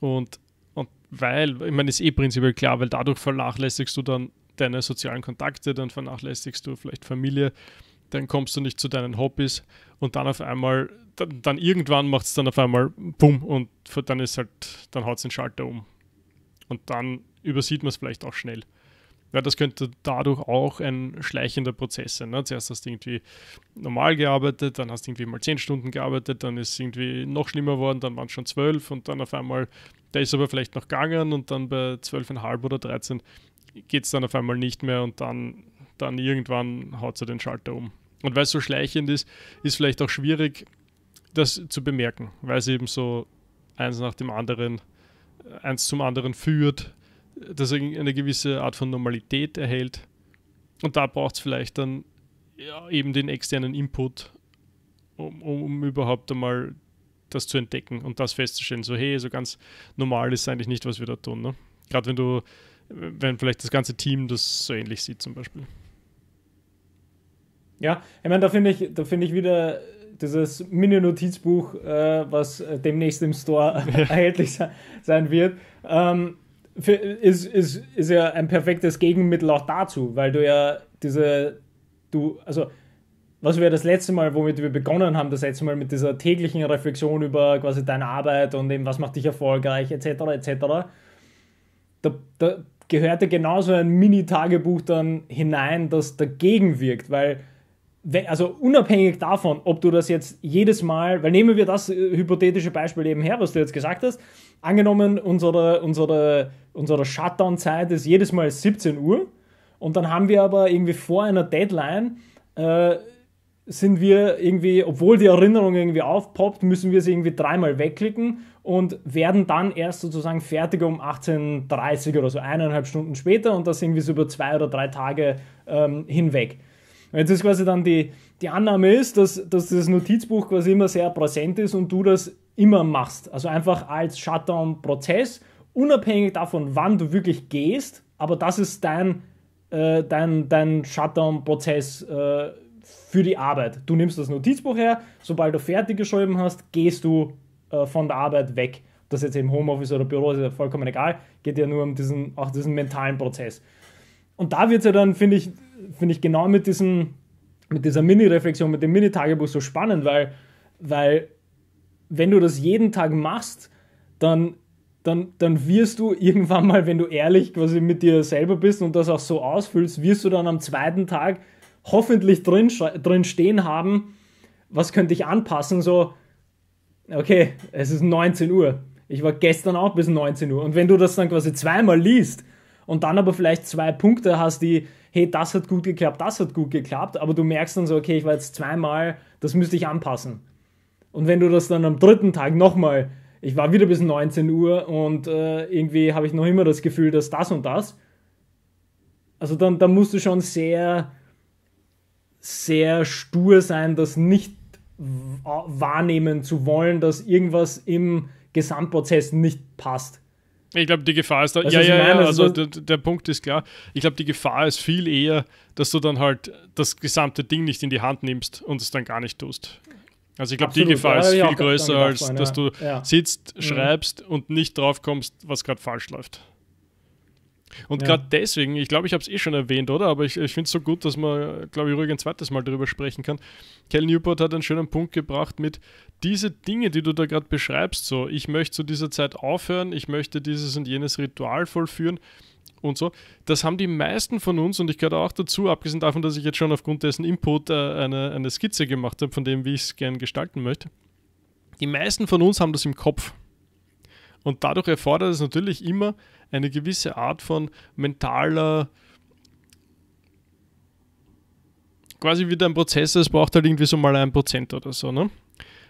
und, und weil, ich meine, ist eh prinzipiell klar, weil dadurch vernachlässigst du dann deine sozialen Kontakte, dann vernachlässigst du vielleicht Familie, dann kommst du nicht zu deinen Hobbys und dann auf einmal, dann, dann irgendwann macht es dann auf einmal bumm und dann ist halt, dann haut es den Schalter um. Und dann übersieht man es vielleicht auch schnell. Ja, das könnte dadurch auch ein schleichender Prozess sein. Ne? Zuerst hast du irgendwie normal gearbeitet, dann hast du irgendwie mal zehn Stunden gearbeitet, dann ist es irgendwie noch schlimmer geworden, dann waren es schon zwölf und dann auf einmal, da ist aber vielleicht noch gegangen und dann bei zwölf Komma fünf oder dreizehn geht es dann auf einmal nicht mehr und dann, dann irgendwann haut es den Schalter um. Und weil es so schleichend ist, ist vielleicht auch schwierig, das zu bemerken, weil es eben so eins nach dem anderen, eins zum anderen führt, dass es eine gewisse Art von Normalität erhält. Und da braucht es vielleicht dann ja, eben den externen Input, um, um überhaupt einmal das zu entdecken und das festzustellen, so hey, so ganz normal ist eigentlich nicht, was wir da tun. Ne? Gerade wenn du, wenn vielleicht das ganze Team das so ähnlich sieht zum Beispiel. Ja, ich meine, da finde ich, da finde ich wieder dieses Mini-Notizbuch, äh, was demnächst im Store ja. erhältlich se- sein wird, ähm, für, ist, ist, ist ja ein perfektes Gegenmittel auch dazu, weil du ja diese, du, also was wir das letzte Mal, womit wir begonnen haben, das letzte Mal mit dieser täglichen Reflexion über quasi deine Arbeit und eben was macht dich erfolgreich, et cetera et cetera. Da, da gehörte genauso ein Mini-Tagebuch dann hinein, das dagegen wirkt, weil also unabhängig davon, ob du das jetzt jedes Mal, weil nehmen wir das hypothetische Beispiel eben her, was du jetzt gesagt hast, angenommen unsere, unsere, unsere Shutdown-Zeit ist jedes Mal siebzehn Uhr und dann haben wir aber irgendwie vor einer Deadline, äh, sind wir irgendwie, obwohl die Erinnerung irgendwie aufpoppt, müssen wir sie irgendwie dreimal wegklicken und werden dann erst sozusagen fertig um achtzehn Uhr dreißig oder so, eineinhalb Stunden später und das irgendwie so über zwei oder drei Tage ähm, hinweg. Jetzt ist quasi dann die, die Annahme ist, dass, dass das Notizbuch quasi immer sehr präsent ist und du das immer machst. Also einfach als Shutdown-Prozess, unabhängig davon, wann du wirklich gehst, aber das ist dein, äh, dein, dein Shutdown-Prozess äh, für die Arbeit. Du nimmst das Notizbuch her, sobald du fertig geschrieben hast, gehst du äh, von der Arbeit weg. Ob das jetzt im Homeoffice oder Büro ist, ist ja vollkommen egal, geht ja nur um diesen, auch diesen mentalen Prozess. Und da wird es ja dann, finde ich, finde ich genau mit, diesem, mit dieser Mini-Reflexion, mit dem Mini-Tagebuch so spannend, weil, weil wenn du das jeden Tag machst, dann, dann, dann wirst du irgendwann mal, wenn du ehrlich quasi mit dir selber bist und das auch so ausfüllst, wirst du dann am zweiten Tag hoffentlich drin, drin stehen haben, was könnte ich anpassen, so, okay, es ist neunzehn Uhr, ich war gestern auch bis neunzehn Uhr und wenn du das dann quasi zweimal liest und dann aber vielleicht zwei Punkte hast, die hey, das hat gut geklappt, das hat gut geklappt, aber du merkst dann so, okay, ich war jetzt zweimal, das müsste ich anpassen. Und wenn du das dann am dritten Tag nochmal, ich war wieder bis neunzehn Uhr und äh, irgendwie habe ich noch immer das Gefühl, dass das und das, also dann, dann musst du schon sehr, sehr stur sein, das nicht wahrnehmen zu wollen, dass irgendwas im Gesamtprozess nicht passt. Ich glaube, die Gefahr ist da. Das ja, ist ja, ja, also der, der Punkt ist klar. Ich glaube, die Gefahr ist viel eher, dass du dann halt das gesamte Ding nicht in die Hand nimmst und es dann gar nicht tust. Also ich glaube, die Gefahr ja, ist ja, viel größer, als sein, dass ja. du ja. sitzt, schreibst mhm. und nicht drauf kommst, was gerade falsch läuft. Und ja. gerade deswegen, ich glaube, ich habe es eh schon erwähnt, oder? Aber ich, ich finde es so gut, dass man, glaube ich, ruhig ein zweites Mal darüber sprechen kann. Cal Newport hat einen schönen Punkt gebracht mit diese Dinge, die du da gerade beschreibst, so, ich möchte zu dieser Zeit aufhören, ich möchte dieses und jenes Ritual vollführen und so. Das haben die meisten von uns, und ich gehöre auch dazu, abgesehen davon, dass ich jetzt schon aufgrund dessen Input äh, eine, eine Skizze gemacht habe, von dem, wie ich es gern gestalten möchte. Die meisten von uns haben das im Kopf. Und dadurch erfordert es natürlich immer eine gewisse Art von mentaler, quasi wieder ein Prozess, es braucht halt irgendwie so mal ein Prozent oder so, ne?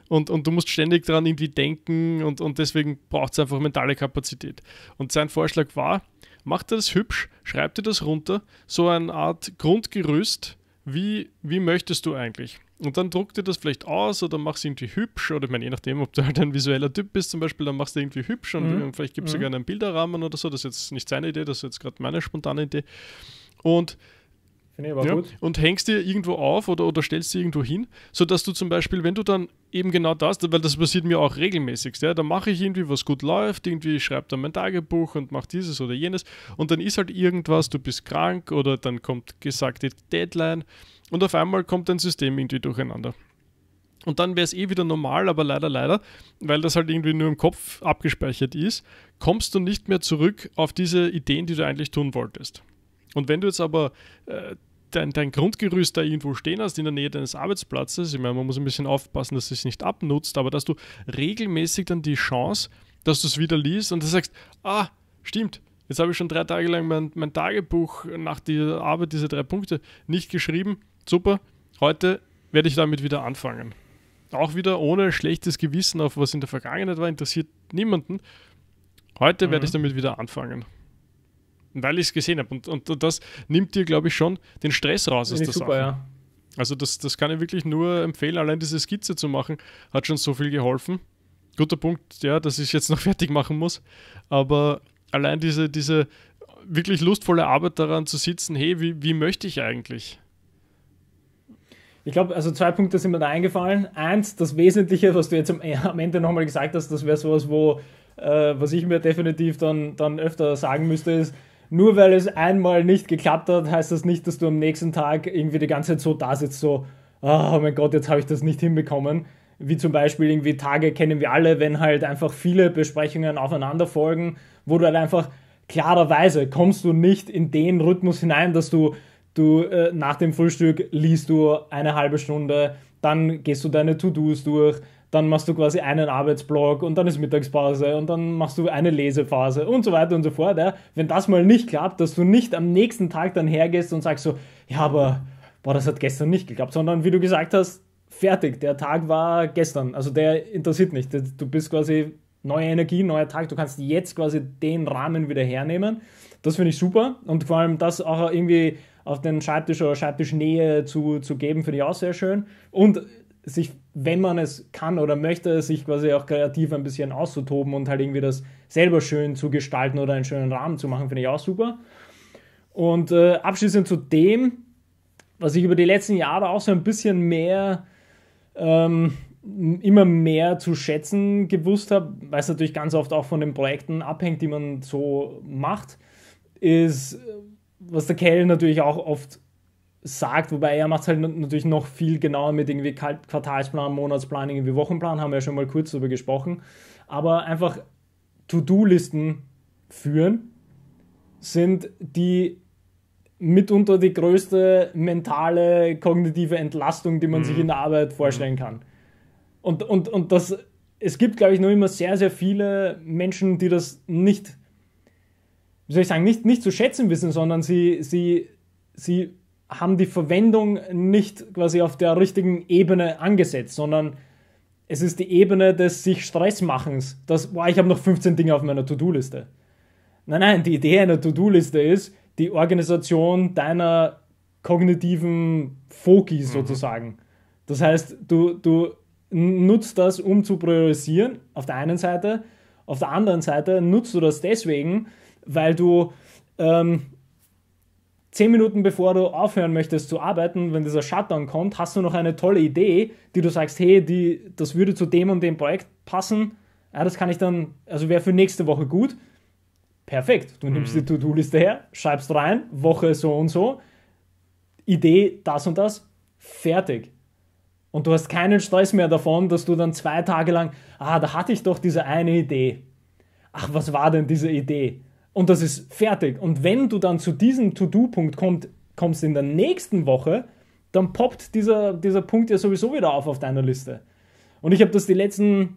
Und, und du musst ständig dran irgendwie denken und, und deswegen braucht es einfach mentale Kapazität. Und sein Vorschlag war, mach dir das hübsch, schreib dir das runter, so eine Art Grundgerüst, wie, wie möchtest du eigentlich? Und dann druck dir das vielleicht aus oder mach es irgendwie hübsch. Oder ich meine, je nachdem, ob du halt ein visueller Typ bist zum Beispiel, dann machst du irgendwie hübsch und mhm. vielleicht gibt es mhm. sogar einen Bilderrahmen oder so. Das ist jetzt nicht seine Idee, das ist jetzt gerade meine spontane Idee. Und, ja, und hängst dir irgendwo auf oder, oder stellst dir irgendwo hin, sodass du zum Beispiel, wenn du dann eben genau das, weil das passiert mir auch regelmäßig, ja, da mache ich irgendwie, was gut läuft, irgendwie schreibe dann mein Tagebuch und mache dieses oder jenes und dann ist halt irgendwas, du bist krank oder dann kommt gesagt die Deadline. Und auf einmal kommt dein System irgendwie durcheinander. Und dann wäre es eh wieder normal, aber leider, leider, weil das halt irgendwie nur im Kopf abgespeichert ist, kommst du nicht mehr zurück auf diese Ideen, die du eigentlich tun wolltest. Und wenn du jetzt aber äh, dein, dein Grundgerüst da irgendwo stehen hast, in der Nähe deines Arbeitsplatzes, ich meine, man muss ein bisschen aufpassen, dass es sich nicht abnutzt, aber dass du regelmäßig dann die Chance, dass du es wieder liest und du sagst, ah, stimmt, jetzt habe ich schon drei Tage lang mein, mein Tagebuch nach der Arbeit, diese drei Punkte, nicht geschrieben, super, heute werde ich damit wieder anfangen. Auch wieder ohne schlechtes Gewissen auf was in der Vergangenheit war, interessiert niemanden. Heute mhm. werde ich damit wieder anfangen. Weil ich es gesehen habe. Und, und, und das nimmt dir, glaube ich, schon den Stress raus aus der Sache. Ja. Also das, das kann ich wirklich nur empfehlen. Allein diese Skizze zu machen, hat schon so viel geholfen. Guter Punkt, ja, dass ich jetzt noch fertig machen muss. Aber allein diese, diese wirklich lustvolle Arbeit daran zu sitzen, hey, wie, wie möchte ich eigentlich? Ich glaube, also zwei Punkte sind mir da eingefallen. Eins, das Wesentliche, was du jetzt am, am Ende nochmal gesagt hast, das wäre sowas, wo, äh, was ich mir definitiv dann, dann öfter sagen müsste, ist, nur weil es einmal nicht geklappt hat, heißt das nicht, dass du am nächsten Tag irgendwie die ganze Zeit so da sitzt, so, oh mein Gott, jetzt habe ich das nicht hinbekommen. Wie zum Beispiel irgendwie Tage kennen wir alle, wenn halt einfach viele Besprechungen aufeinander folgen, wo du halt einfach klarerweise kommst du nicht in den Rhythmus hinein, dass du, du äh, nach dem Frühstück liest du eine halbe Stunde, dann gehst du deine To-Dos durch, dann machst du quasi einen Arbeitsblock und dann ist Mittagspause und dann machst du eine Lesephase und so weiter und so fort. Ja. Wenn das mal nicht klappt, dass du nicht am nächsten Tag dann hergehst und sagst so, ja, aber boah, das hat gestern nicht geklappt, sondern wie du gesagt hast, fertig, der Tag war gestern, also der interessiert nicht, du bist quasi neue Energie, neuer Tag, du kannst jetzt quasi den Rahmen wieder hernehmen, das finde ich super und vor allem das auch irgendwie auf den Schreibtisch oder Schreibtischnähe zu, zu geben, finde ich auch sehr schön und sich, wenn man es kann oder möchte, sich quasi auch kreativ ein bisschen auszutoben und halt irgendwie das selber schön zu gestalten oder einen schönen Rahmen zu machen, finde ich auch super und äh, abschließend zu dem, was ich über die letzten Jahre auch so ein bisschen mehr Ähm, immer mehr zu schätzen gewusst habe, weil es natürlich ganz oft auch von den Projekten abhängt, die man so macht, ist, was der Cal natürlich auch oft sagt, wobei er macht es halt natürlich noch viel genauer mit irgendwie Quartalsplan, Monatsplan, irgendwie Wochenplan, haben wir ja schon mal kurz darüber gesprochen, aber einfach To-Do-Listen führen sind die mitunter die größte mentale, kognitive Entlastung, die man mhm. sich in der Arbeit vorstellen kann. Und, und, und das, es gibt, glaube ich, noch immer sehr, sehr viele Menschen, die das nicht, wie soll ich sagen, nicht, nicht zu schätzen wissen, sondern sie, sie, sie haben die Verwendung nicht quasi auf der richtigen Ebene angesetzt, sondern es ist die Ebene des Sich-Stress-Machens, dass, boah, ich habe noch fünfzehn Dinge auf meiner To-Do-Liste. Nein, nein, die Idee einer To-Do-Liste ist, die Organisation deiner kognitiven Foki sozusagen. Mhm. Das heißt, du, du nutzt das, um zu priorisieren, auf der einen Seite. Auf der anderen Seite nutzt du das deswegen, weil du ähm, zehn Minuten bevor du aufhören möchtest zu arbeiten, wenn dieser Shutdown kommt, hast du noch eine tolle Idee, die du sagst, hey, die, das würde zu dem und dem Projekt passen. Ja, das kann ich dann, also wäre für nächste Woche gut. Perfekt, du nimmst die To-Do-Liste her, schreibst rein, Woche so und so, Idee das und das, fertig. Und du hast keinen Stress mehr davon, dass du dann zwei Tage lang, ah, da hatte ich doch diese eine Idee. Ach, was war denn diese Idee? Und das ist fertig. Und wenn du dann zu diesem To-Do-Punkt kommst, kommst in der nächsten Woche, dann poppt dieser, dieser Punkt ja sowieso wieder auf auf deiner Liste. Und ich habe das die letzten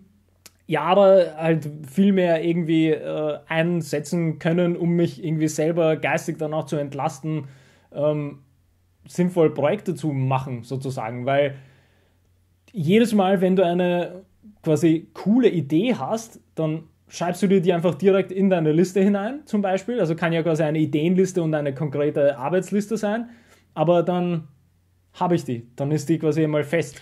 Jahre halt viel mehr irgendwie äh, einsetzen können, um mich irgendwie selber geistig dann auch zu entlasten, ähm, sinnvoll Projekte zu machen sozusagen, weil jedes Mal, wenn du eine quasi coole Idee hast, dann schreibst du dir die einfach direkt in deine Liste hinein zum Beispiel, also kann ja quasi eine Ideenliste und eine konkrete Arbeitsliste sein, aber dann habe ich die, dann ist die quasi einmal fest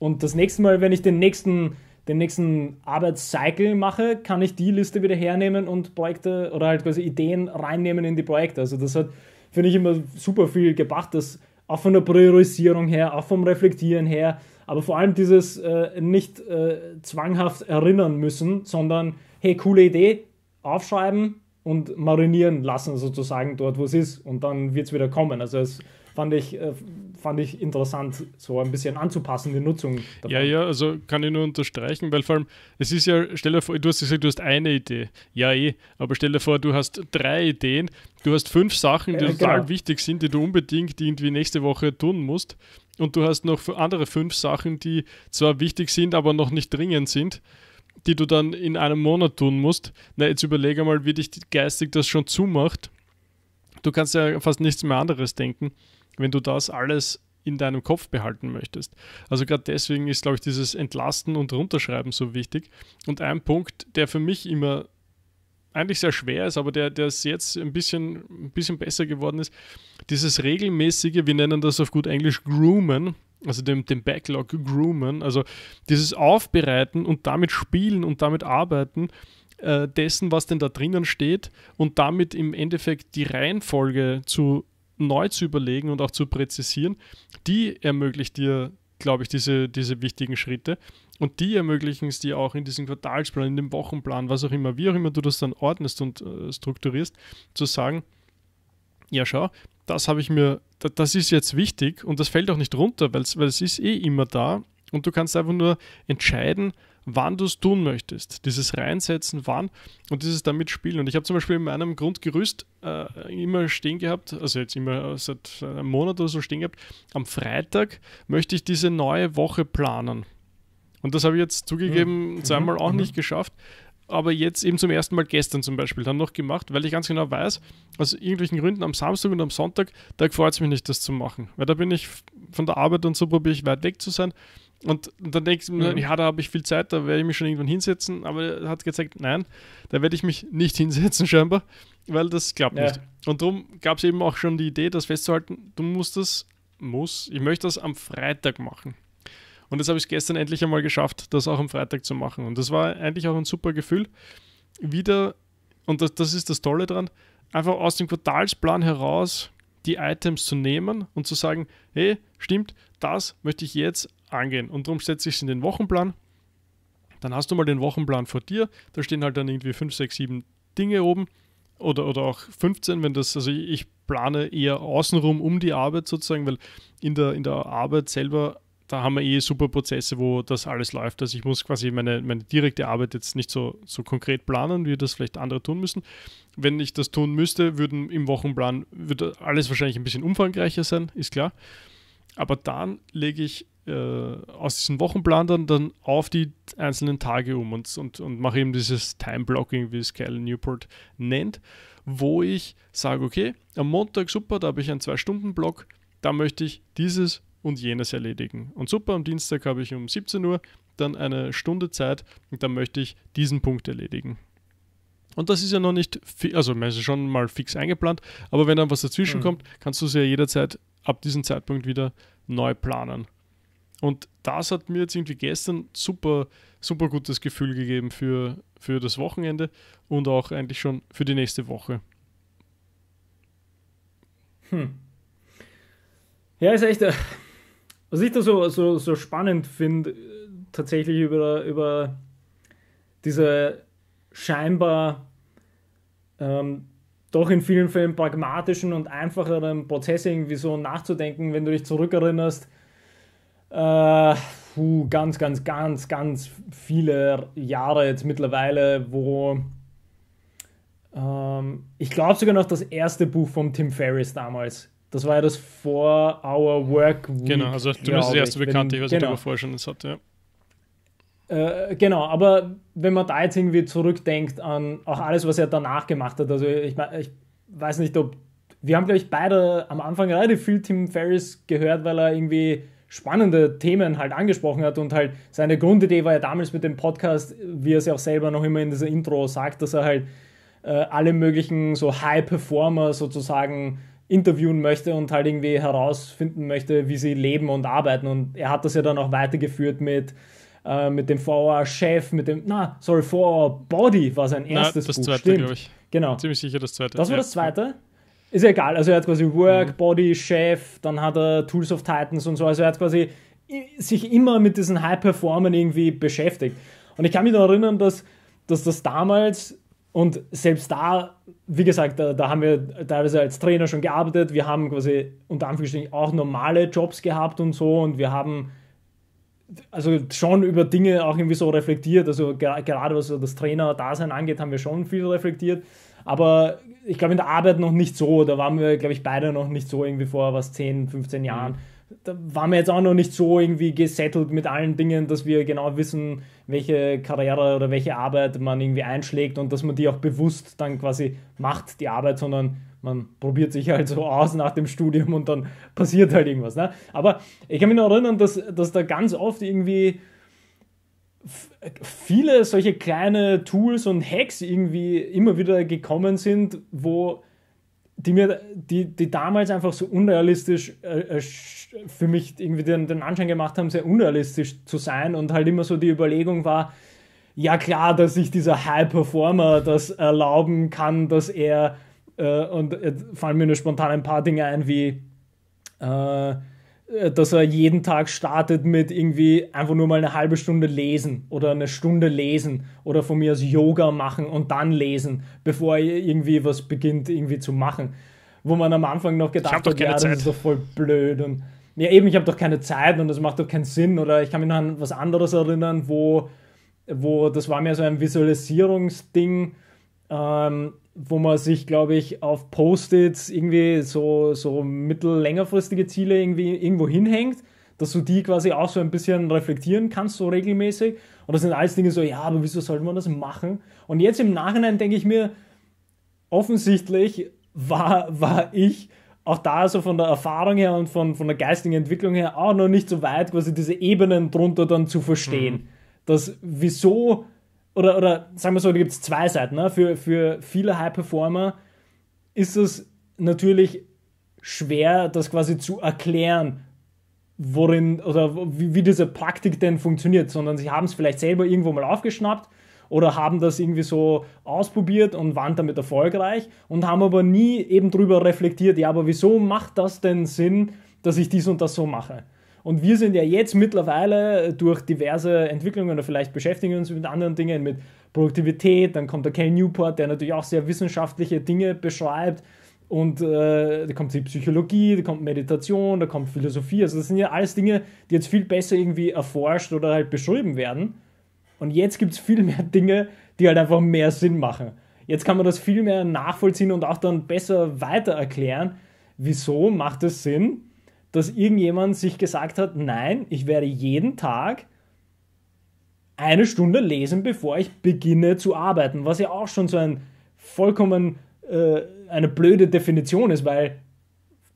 und das nächste Mal, wenn ich den nächsten den nächsten Arbeitscycle mache, kann ich die Liste wieder hernehmen und Projekte oder halt quasi Ideen reinnehmen in die Projekte. Also das hat, finde ich, immer super viel gebracht, das auch von der Priorisierung her, auch vom Reflektieren her, aber vor allem dieses äh, nicht äh, zwanghaft erinnern müssen, sondern, hey, coole Idee, aufschreiben und marinieren lassen sozusagen dort, wo es ist und dann wird es wieder kommen. Also es Fand ich, fand ich interessant, so ein bisschen anzupassen, die Nutzung davon. Ja, ja, also kann ich nur unterstreichen, weil vor allem, es ist ja, stell dir vor, du hast gesagt, du hast eine Idee. Ja, eh, aber stell dir vor, du hast drei Ideen, du hast fünf Sachen, die ja, total genau. wichtig sind, die du unbedingt irgendwie nächste Woche tun musst und du hast noch andere fünf Sachen, die zwar wichtig sind, aber noch nicht dringend sind, die du dann in einem Monat tun musst. Na, jetzt überlege mal, wie dich geistig das schon zumacht. Du kannst ja fast nichts mehr anderes denken, wenn du das alles in deinem Kopf behalten möchtest. Also gerade deswegen ist, glaube ich, dieses Entlasten und Runterschreiben so wichtig. Und ein Punkt, der für mich immer eigentlich sehr schwer ist, aber der, der jetzt ein bisschen, ein bisschen besser geworden ist, dieses regelmäßige, wir nennen das auf gut Englisch Groomen, also dem, dem Backlog groomen, also dieses Aufbereiten und damit spielen und damit arbeiten, äh, dessen, was denn da drinnen steht und damit im Endeffekt die Reihenfolge zu neu zu überlegen und auch zu präzisieren, die ermöglicht dir, glaube ich, diese, diese wichtigen Schritte und die ermöglichen es dir auch in diesem Quartalsplan, in dem Wochenplan, was auch immer, wie auch immer du das dann ordnest und äh, strukturierst, zu sagen, ja schau, das habe ich mir, das ist jetzt wichtig und das fällt auch nicht runter, weil es ist eh immer da und du kannst einfach nur entscheiden, wann du es tun möchtest. Dieses Reinsetzen, wann und dieses damit spielen. Und ich habe zum Beispiel in meinem Grundgerüst äh, immer stehen gehabt, also jetzt immer seit einem Monat oder so stehen gehabt, am Freitag möchte ich diese neue Woche planen. Und das habe ich jetzt zugegeben ja. zweimal mhm. auch mhm. nicht geschafft, aber jetzt eben zum ersten Mal gestern zum Beispiel dann noch gemacht, weil ich ganz genau weiß, aus irgendwelchen Gründen am Samstag und am Sonntag, da freut es mich nicht, das zu machen. Weil da bin ich von der Arbeit und so probiere ich weit weg zu sein. Und dann denke ich mir, mhm. ja, da habe ich viel Zeit, da werde ich mich schon irgendwann hinsetzen. Aber er hat gezeigt, nein, da werde ich mich nicht hinsetzen scheinbar, weil das klappt ja. nicht. Und darum gab es eben auch schon die Idee, das festzuhalten, du musst das, muss, ich möchte das am Freitag machen. Und das habe ich gestern endlich einmal geschafft, das auch am Freitag zu machen. Und das war eigentlich auch ein super Gefühl. Wieder, und das, das ist das Tolle dran, einfach aus dem Quartalsplan heraus die Items zu nehmen und zu sagen, hey, stimmt, das möchte ich jetzt angehen. Und darum setze ich es in den Wochenplan. Dann hast du mal den Wochenplan vor dir. Da stehen halt dann irgendwie fünf, sechs, sieben Dinge oben. Oder, oder auch fünfzehn, wenn das, also ich plane eher außenrum um die Arbeit sozusagen, weil in der, in der Arbeit selber da haben wir eh super Prozesse, wo das alles läuft. Also ich muss quasi meine, meine direkte Arbeit jetzt nicht so, so konkret planen, wie das vielleicht andere tun müssen. Wenn ich das tun müsste, würden im Wochenplan würde alles wahrscheinlich ein bisschen umfangreicher sein, ist klar. Aber dann lege ich äh, aus diesem Wochenplan dann, dann auf die einzelnen Tage um und, und, und mache eben dieses Time-Blocking, wie es Cal Newport nennt, wo ich sage, okay, am Montag, super, da habe ich einen zwei Stunden Block, da möchte ich dieses und jenes erledigen. Und super, am Dienstag habe ich um siebzehn Uhr dann eine Stunde Zeit und dann möchte ich diesen Punkt erledigen. Und das ist ja noch nicht, also man ist schon mal fix eingeplant, aber wenn dann was dazwischen mhm. kommt, kannst du es ja jederzeit ab diesem Zeitpunkt wieder neu planen. Und das hat mir jetzt irgendwie gestern super, super gutes Gefühl gegeben für, für das Wochenende und auch eigentlich schon für die nächste Woche. Hm. Ja, ist echt... Äh Was ich da so, so, so spannend finde, tatsächlich über, über diese scheinbar ähm, doch in vielen Fällen pragmatischen und einfacheren Prozesse irgendwie so nachzudenken, wenn du dich zurückerinnerst, äh, puh, ganz, ganz, ganz, ganz viele Jahre jetzt mittlerweile, wo ähm, ich glaube sogar noch das erste Buch von Tim Ferriss damals. Das war ja das four hour work week. Genau, also zumindest das erste Bekannte, ich weiß nicht, ob er vorher schon das hat, ja. Äh, genau, aber wenn man da jetzt irgendwie zurückdenkt an auch alles, was er danach gemacht hat, also ich, ich weiß nicht, ob... Wir haben, glaube ich, beide am Anfang relativ viel Tim Ferriss gehört, weil er irgendwie spannende Themen halt angesprochen hat und halt seine Grundidee war ja damals mit dem Podcast, wie er es ja auch selber noch immer in dieser Intro sagt, dass er halt äh, alle möglichen so High-Performer sozusagen... interviewen möchte und halt irgendwie herausfinden möchte, wie sie leben und arbeiten. Und er hat das ja dann auch weitergeführt mit, äh, mit dem four hour chef, mit dem, na, sorry, four hour body war sein erstes na, das Buch. Das zweite, glaube ich. Genau. Ziemlich sicher das zweite. Das war ja. das zweite? Ist ja egal. Also er hat quasi Work, mhm. Body, Chef, dann hat er Tools of Titans und so. Also er hat quasi sich immer mit diesen High-Performern irgendwie beschäftigt. Und ich kann mich noch erinnern, dass, dass das damals... Und selbst da, wie gesagt, da, da haben wir teilweise als Trainer schon gearbeitet, wir haben quasi unter Anführungsstrichen auch normale Jobs gehabt und so und wir haben also schon über Dinge auch irgendwie so reflektiert, also ger- gerade was so das Trainer-Dasein angeht, haben wir schon viel reflektiert, aber ich glaube in der Arbeit noch nicht so, da waren wir, glaube ich, beide noch nicht so irgendwie vor was zehn, fünfzehn Jahren. Mhm. Da waren wir jetzt auch noch nicht so irgendwie gesettelt mit allen Dingen, dass wir genau wissen, welche Karriere oder welche Arbeit man irgendwie einschlägt und dass man die auch bewusst dann quasi macht, die Arbeit, sondern man probiert sich halt so aus nach dem Studium und dann passiert halt irgendwas. Ne? Aber ich kann mich noch erinnern, dass, dass da ganz oft irgendwie viele solche kleine Tools und Hacks irgendwie immer wieder gekommen sind, wo die mir, die, die damals einfach so unrealistisch äh, für mich irgendwie den, den Anschein gemacht haben, sehr unrealistisch zu sein, und halt immer so die Überlegung war, ja klar, dass sich dieser High-Performer das erlauben kann, dass er, äh, und jetzt fallen mir nur spontan ein paar Dinge ein, wie äh, dass er jeden Tag startet mit irgendwie einfach nur mal eine halbe Stunde lesen oder eine Stunde lesen oder von mir aus Yoga machen und dann lesen, bevor er irgendwie was beginnt irgendwie zu machen. Wo man am Anfang noch gedacht hat, ja, das ist doch voll blöd. Und, ja eben, ich habe doch keine Zeit und das macht doch keinen Sinn. Oder ich kann mich noch an was anderes erinnern, wo, wo das war mir so ein Visualisierungsding, ähm, wo man sich, glaube ich, auf Post-its irgendwie so, so mittel-längerfristige Ziele irgendwie irgendwo hinhängt, dass du die quasi auch so ein bisschen reflektieren kannst, so regelmäßig. Und das sind alles Dinge so, ja, aber wieso sollte man das machen? Und jetzt im Nachhinein denke ich mir, offensichtlich war, war ich auch da so von der Erfahrung her und von, von der geistigen Entwicklung her auch noch nicht so weit, quasi diese Ebenen drunter dann zu verstehen. Mhm. Dass wieso... Oder, oder sagen wir so, da gibt es zwei Seiten. Ne? Für, für viele High-Performer ist es natürlich schwer, das quasi zu erklären, worin oder wie, wie diese Praktik denn funktioniert, sondern sie haben es vielleicht selber irgendwo mal aufgeschnappt oder haben das irgendwie so ausprobiert und waren damit erfolgreich und haben aber nie eben drüber reflektiert, ja, aber wieso macht das denn Sinn, dass ich dies und das so mache? Und wir sind ja jetzt mittlerweile durch diverse Entwicklungen oder vielleicht beschäftigen wir uns mit anderen Dingen, mit Produktivität, dann kommt der Cal Newport, der natürlich auch sehr wissenschaftliche Dinge beschreibt, und äh, da kommt die Psychologie, da kommt Meditation, da kommt Philosophie, also das sind ja alles Dinge, die jetzt viel besser irgendwie erforscht oder halt beschrieben werden, und jetzt gibt es viel mehr Dinge, die halt einfach mehr Sinn machen. Jetzt kann man das viel mehr nachvollziehen und auch dann besser weiter erklären, wieso macht es Sinn, dass irgendjemand sich gesagt hat, nein, ich werde jeden Tag eine Stunde lesen, bevor ich beginne zu arbeiten, was ja auch schon so ein vollkommen äh, eine blöde Definition ist, weil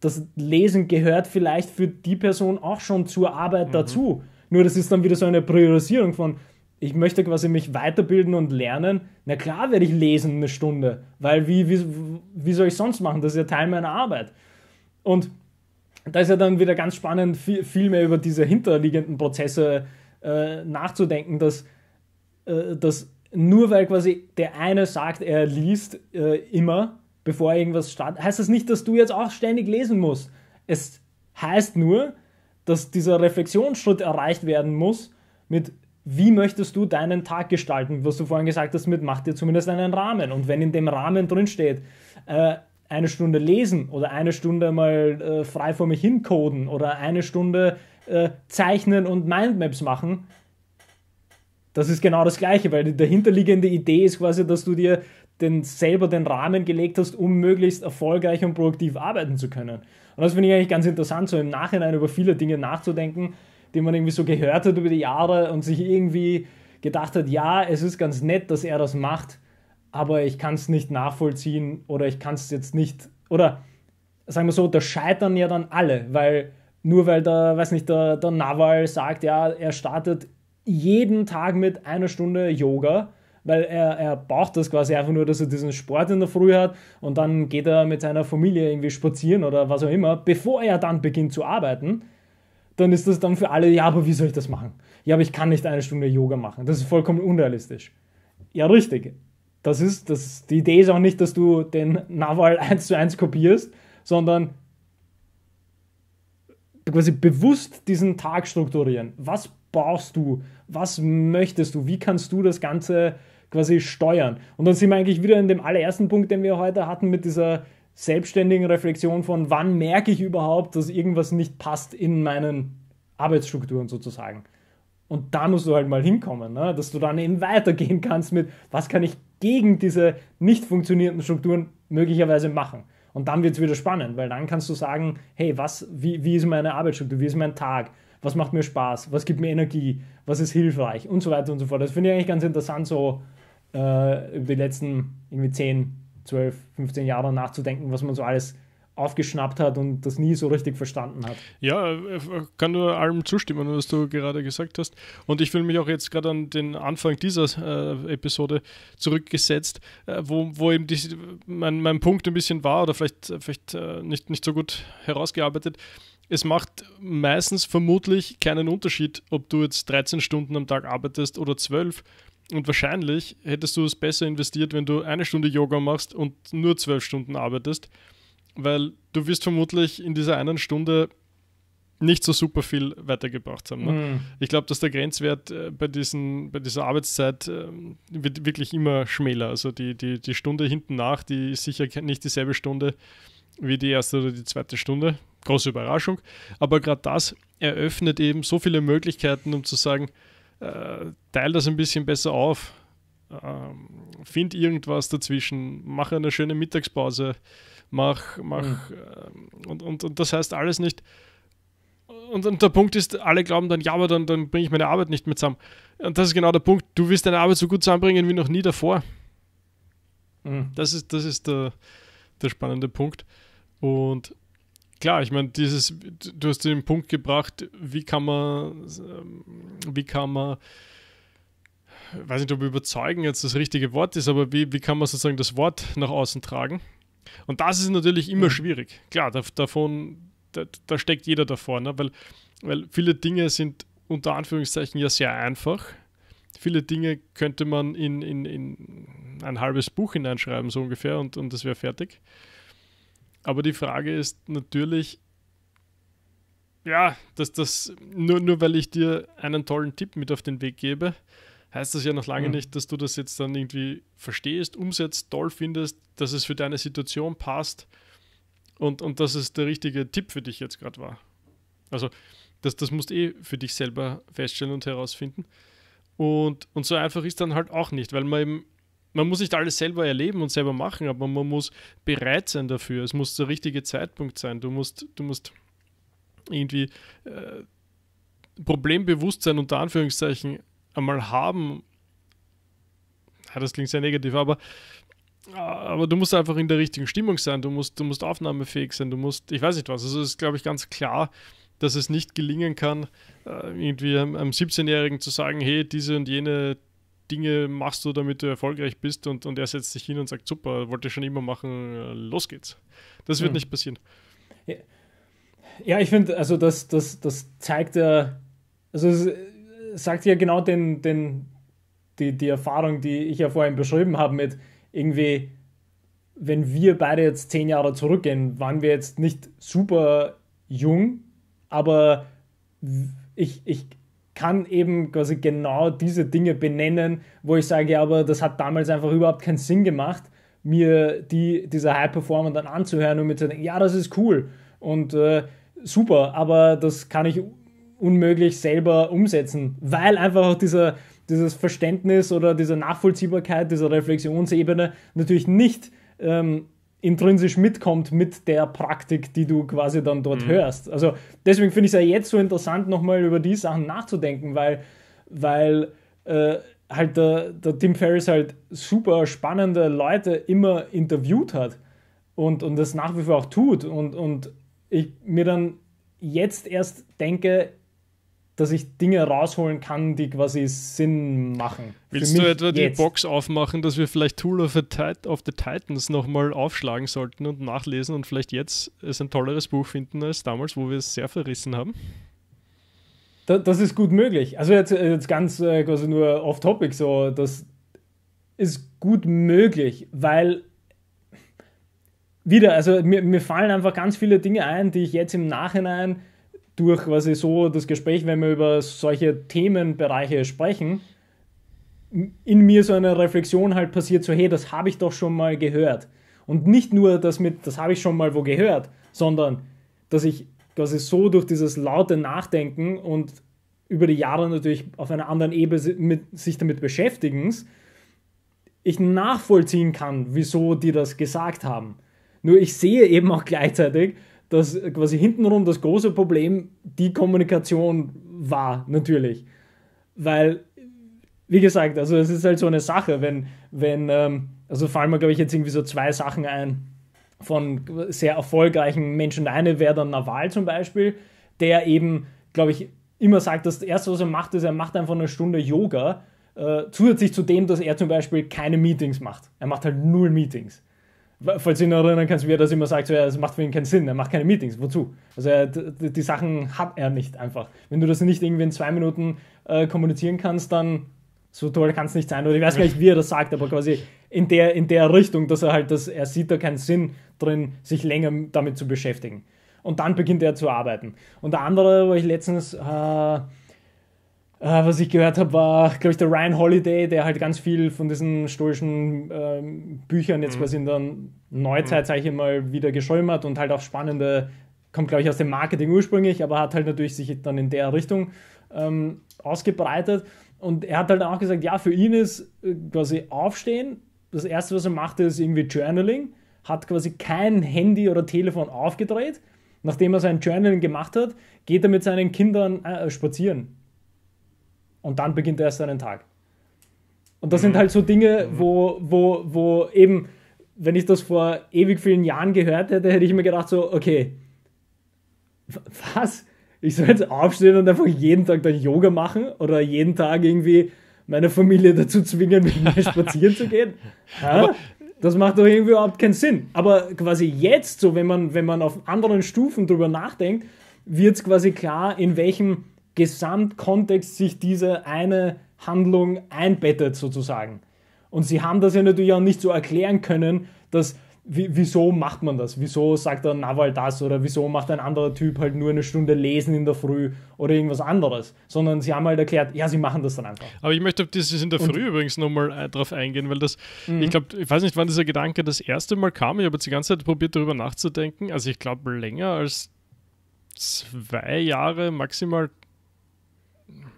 das Lesen gehört vielleicht für die Person auch schon zur Arbeit mhm. dazu. Nur das ist dann wieder so eine Priorisierung von, ich möchte quasi mich weiterbilden und lernen, na klar werde ich lesen eine Stunde, weil wie, wie, wie soll ich sonst machen? Das ist ja Teil meiner Arbeit. Und da ist ja dann wieder ganz spannend, viel, viel mehr über diese hinterliegenden Prozesse äh, nachzudenken, dass, äh, dass nur weil quasi der eine sagt, er liest äh, immer, bevor irgendwas startet, heißt das nicht, dass du jetzt auch ständig lesen musst. Es heißt nur, dass dieser Reflexionsschritt erreicht werden muss mit, wie möchtest du deinen Tag gestalten? Was du vorhin gesagt hast mit, mach dir zumindest einen Rahmen. Und wenn in dem Rahmen drinsteht, äh, eine Stunde lesen oder eine Stunde mal äh, frei vor mich hincoden oder eine Stunde äh, zeichnen und Mindmaps machen, das ist genau das Gleiche, weil die dahinterliegende Idee ist quasi, dass du dir den, selber den Rahmen gelegt hast, um möglichst erfolgreich und produktiv arbeiten zu können. Und das finde ich eigentlich ganz interessant, so im Nachhinein über viele Dinge nachzudenken, die man irgendwie so gehört hat über die Jahre und sich irgendwie gedacht hat, ja, es ist ganz nett, dass er das macht, aber ich kann es nicht nachvollziehen oder ich kann es jetzt nicht, oder sagen wir so, da scheitern ja dann alle, weil nur weil der, weiß nicht, der, der Nawal sagt, ja, er startet jeden Tag mit einer Stunde Yoga, weil er, er braucht das quasi einfach nur, dass er diesen Sport in der Früh hat und dann geht er mit seiner Familie irgendwie spazieren oder was auch immer, bevor er dann beginnt zu arbeiten, dann ist das dann für alle, ja, aber wie soll ich das machen? Ja, aber ich kann nicht eine Stunde Yoga machen, das ist vollkommen unrealistisch. Ja, richtig. Das ist, das, die Idee ist auch nicht, dass du den Nawal eins zu eins kopierst, sondern quasi bewusst diesen Tag strukturieren. Was brauchst du? Was möchtest du? Wie kannst du das Ganze quasi steuern? Und dann sind wir eigentlich wieder in dem allerersten Punkt, den wir heute hatten, mit dieser selbstständigen Reflexion von, wann merke ich überhaupt, dass irgendwas nicht passt in meinen Arbeitsstrukturen sozusagen. Und da musst du halt mal hinkommen, ne? Dass du dann eben weitergehen kannst mit, was kann ich gegen diese nicht funktionierenden Strukturen möglicherweise machen. Und dann wird es wieder spannend, weil dann kannst du sagen, hey, was, wie, wie ist meine Arbeitsstruktur, wie ist mein Tag, was macht mir Spaß, was gibt mir Energie, was ist hilfreich und so weiter und so fort. Das finde ich eigentlich ganz interessant, so äh, über die letzten irgendwie zehn, zwölf, fünfzehn Jahre nachzudenken, was man so alles aufgeschnappt hat und das nie so richtig verstanden hat. Ja, kann nur allem zustimmen, was du gerade gesagt hast. Und ich fühle mich auch jetzt gerade an den Anfang dieser äh, Episode zurückgesetzt, äh, wo, wo eben die, mein, mein Punkt ein bisschen war oder vielleicht, vielleicht äh, nicht, nicht so gut herausgearbeitet. Es macht meistens vermutlich keinen Unterschied, ob du jetzt dreizehn Stunden am Tag arbeitest oder zwölf. Und wahrscheinlich hättest du es besser investiert, wenn du eine Stunde Yoga machst und nur zwölf Stunden arbeitest, weil du wirst vermutlich in dieser einen Stunde nicht so super viel weitergebracht haben. Ne? Mm. Ich glaube, dass der Grenzwert bei, diesen, bei dieser Arbeitszeit äh, wird wirklich immer schmäler. Also die, die, die Stunde hinten nach, die ist sicher nicht dieselbe Stunde wie die erste oder die zweite Stunde. Große Überraschung. Aber gerade das eröffnet eben so viele Möglichkeiten, um zu sagen, äh, teil das ein bisschen besser auf, ähm, find irgendwas dazwischen, mache eine schöne Mittagspause, Mach, mach, mhm. und, und, und das heißt alles nicht. Und, und der Punkt ist, alle glauben dann, ja, aber dann, dann bringe ich meine Arbeit nicht mehr zusammen. Und das ist genau der Punkt. Du wirst deine Arbeit so gut zusammenbringen wie noch nie davor. Mhm. Das ist, das ist der, der spannende Punkt. Und klar, ich meine, dieses, du hast den Punkt gebracht, wie kann man, wie kann man, weiß nicht, ob überzeugen jetzt das richtige Wort ist, aber wie, wie kann man sozusagen das Wort nach außen tragen? Und das ist natürlich immer mhm. schwierig. Klar, da, davon, da, da steckt jeder davor, ne? weil, weil viele Dinge sind unter Anführungszeichen ja sehr einfach. Viele Dinge könnte man in, in, in ein halbes Buch hineinschreiben, so ungefähr, und, und das wäre fertig. Aber die Frage ist natürlich, ja, dass das nur, nur weil ich dir einen tollen Tipp mit auf den Weg gebe, heißt das ja noch lange mhm. nicht, dass du das jetzt dann irgendwie verstehst, umsetzt, toll findest, dass es für deine Situation passt und, und dass es der richtige Tipp für dich jetzt gerade war. Also das, das musst du eh für dich selber feststellen und herausfinden. Und, und so einfach ist dann halt auch nicht, weil man eben, man muss nicht alles selber erleben und selber machen, aber man muss bereit sein dafür. Es muss der richtige Zeitpunkt sein. Du musst, du musst irgendwie äh, Problembewusstsein unter Anführungszeichen einmal haben, ja, das klingt sehr negativ, aber, aber du musst einfach in der richtigen Stimmung sein, du musst, du musst aufnahmefähig sein, du musst, ich weiß nicht was, also es ist, glaube ich, ganz klar, dass es nicht gelingen kann, irgendwie einem siebzehnjährigen zu sagen, hey, diese und jene Dinge machst du, damit du erfolgreich bist, und, und er setzt sich hin und sagt, super, wollte ich schon immer machen, los geht's. Das wird hm. nicht passieren. Ja, ja, ich finde, also das, das, das zeigt ja, also es sagt ja genau den, den, die, die Erfahrung, die ich ja vorhin beschrieben habe mit irgendwie, wenn wir beide jetzt zehn Jahre zurückgehen, waren wir jetzt nicht super jung, aber ich, ich kann eben quasi genau diese Dinge benennen, wo ich sage, ja, aber das hat damals einfach überhaupt keinen Sinn gemacht, mir die, diese High-Performer dann anzuhören und mir zu denken, ja, das ist cool und äh, super, aber das kann ich unmöglich selber umsetzen, weil einfach auch dieser, dieses Verständnis oder diese Nachvollziehbarkeit, diese Reflexionsebene natürlich nicht ähm, intrinsisch mitkommt mit der Praktik, die du quasi dann dort mhm. hörst. Also deswegen finde ich es ja jetzt so interessant, nochmal über die Sachen nachzudenken, weil, weil äh, halt der, der Tim Ferriss halt super spannende Leute immer interviewt hat und, und das nach wie vor auch tut und, und ich mir dann jetzt erst denke, dass ich Dinge rausholen kann, die quasi Sinn machen. Willst du etwa jetzt die Box aufmachen, dass wir vielleicht Tool of the Titans nochmal aufschlagen sollten und nachlesen und vielleicht jetzt es ein tolleres Buch finden als damals, wo wir es sehr verrissen haben? Da, das ist gut möglich. Also jetzt, jetzt ganz äh, quasi nur off-topic, so, das ist gut möglich, weil wieder, also mir, mir fallen einfach ganz viele Dinge ein, die ich jetzt im Nachhinein durch quasi so das Gespräch, wenn wir über solche Themenbereiche sprechen, in mir so eine Reflexion halt passiert, so hey, das habe ich doch schon mal gehört. Und nicht nur das mit, das habe ich schon mal wo gehört, sondern dass ich quasi so durch dieses laute Nachdenken und über die Jahre natürlich auf einer anderen Ebene mit, sich damit beschäftigen, ich nachvollziehen kann, wieso die das gesagt haben. Nur ich sehe eben auch gleichzeitig, dass quasi hintenrum das große Problem die Kommunikation war, natürlich. Weil, wie gesagt, also es ist halt so eine Sache, wenn, wenn ähm, also fallen mir, glaube ich, jetzt irgendwie so zwei Sachen ein, von sehr erfolgreichen Menschen. Eine wäre dann Nawal zum Beispiel, der eben, glaube ich, immer sagt, das Erste, was er macht, ist, er macht einfach eine Stunde Yoga, äh, zusätzlich zu dem, dass er zum Beispiel keine Meetings macht. Er macht halt null Meetings. Falls du ihn erinnern kannst, wie er das immer sagt, so, ja, das macht für ihn keinen Sinn, er macht keine Meetings, wozu? Also er, die, die Sachen hat er nicht einfach. Wenn du das nicht irgendwie in zwei Minuten äh, kommunizieren kannst, dann so toll kann es nicht sein. Oder ich weiß gar nicht, wie er das sagt, aber quasi in der, in der Richtung, dass er halt, das, er sieht da keinen Sinn drin, sich länger damit zu beschäftigen. Und dann beginnt er zu arbeiten. Und der andere, wo ich letztens, äh, äh, was ich gehört habe, war, glaube ich, der Ryan Holiday, der halt ganz viel von diesen stoischen äh, Büchern jetzt mhm. quasi in der Neuzeit, sage ich immer, wieder geschrieben hat und halt auch spannende, kommt, glaube ich, aus dem Marketing ursprünglich, aber hat halt natürlich sich dann in der Richtung ähm, ausgebreitet. Und er hat halt auch gesagt, ja, für ihn ist äh, quasi Aufstehen, das Erste, was er macht, ist irgendwie Journaling, hat quasi kein Handy oder Telefon aufgedreht. Nachdem er sein Journaling gemacht hat, geht er mit seinen Kindern äh, spazieren. Und dann beginnt er erst seinen Tag. Und das mhm. sind halt so Dinge, wo, wo, wo eben, wenn ich das vor ewig vielen Jahren gehört hätte, hätte ich mir gedacht so, okay, was? Ich soll jetzt aufstehen und einfach jeden Tag dann Yoga machen oder jeden Tag irgendwie meine Familie dazu zwingen, mit mir spazieren zu gehen? Ha? Das macht doch irgendwie überhaupt keinen Sinn. Aber quasi jetzt, so wenn man, wenn man auf anderen Stufen drüber nachdenkt, wird es quasi klar, in welchem Gesamtkontext sich diese eine Handlung einbettet sozusagen. Und sie haben das ja natürlich auch nicht so erklären können, dass wieso macht man das? Wieso sagt der Nawal das? Oder wieso macht ein anderer Typ halt nur eine Stunde lesen in der Früh oder irgendwas anderes? Sondern sie haben halt erklärt, ja, sie machen das dann einfach. Aber ich möchte auf dieses in der Früh und übrigens nochmal drauf eingehen, weil das, mhm. ich glaube, ich weiß nicht, wann dieser Gedanke das erste Mal kam. Ich habe jetzt die ganze Zeit probiert, darüber nachzudenken. Also ich glaube, länger als zwei Jahre maximal,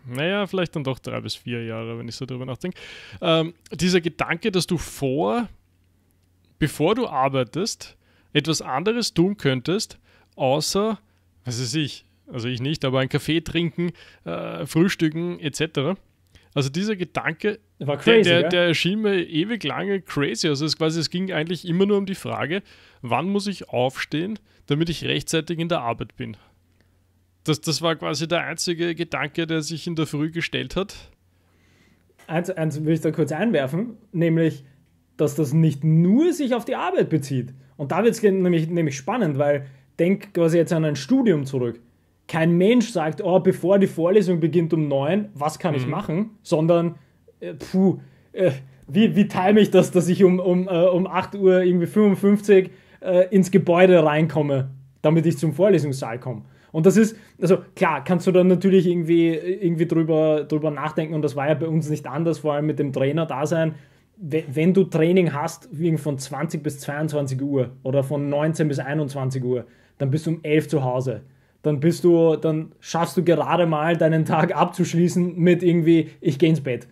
naja, vielleicht dann doch drei bis vier Jahre, wenn ich so drüber nachdenke. Ähm, dieser Gedanke, dass du vor... bevor du arbeitest, etwas anderes tun könntest, außer, was weiß ich, also ich nicht, aber einen Kaffee trinken, äh, frühstücken et cetera. Also dieser Gedanke, war crazy, der, der, der erschien mir ewig lange crazy. Also es, quasi, es ging eigentlich immer nur um die Frage, wann muss ich aufstehen, damit ich rechtzeitig in der Arbeit bin. Das, das war quasi der einzige Gedanke, der sich in der Früh gestellt hat. Eins, eins will ich da kurz einwerfen, nämlich... dass das nicht nur sich auf die Arbeit bezieht. Und da wird es nämlich, nämlich spannend, weil denk quasi jetzt an ein Studium zurück. Kein Mensch sagt, oh, bevor die Vorlesung beginnt um neun, was kann mhm. ich machen? Sondern, äh, puh, äh, wie, wie time ich das, dass ich um, um, äh, um acht Uhr irgendwie fünfundfünfzig äh, ins Gebäude reinkomme, damit ich zum Vorlesungssaal komme. Und das ist, also klar, kannst du dann natürlich irgendwie, irgendwie drüber, drüber nachdenken, und das war ja bei uns nicht anders, vor allem mit dem Trainer-Dasein. Wenn du Training hast von zwanzig bis zweiundzwanzig Uhr oder von neunzehn bis einundzwanzig Uhr, dann bist du um elf zu Hause. Dann bist du, dann schaffst du gerade mal deinen Tag abzuschließen mit irgendwie, ich gehe ins Bett.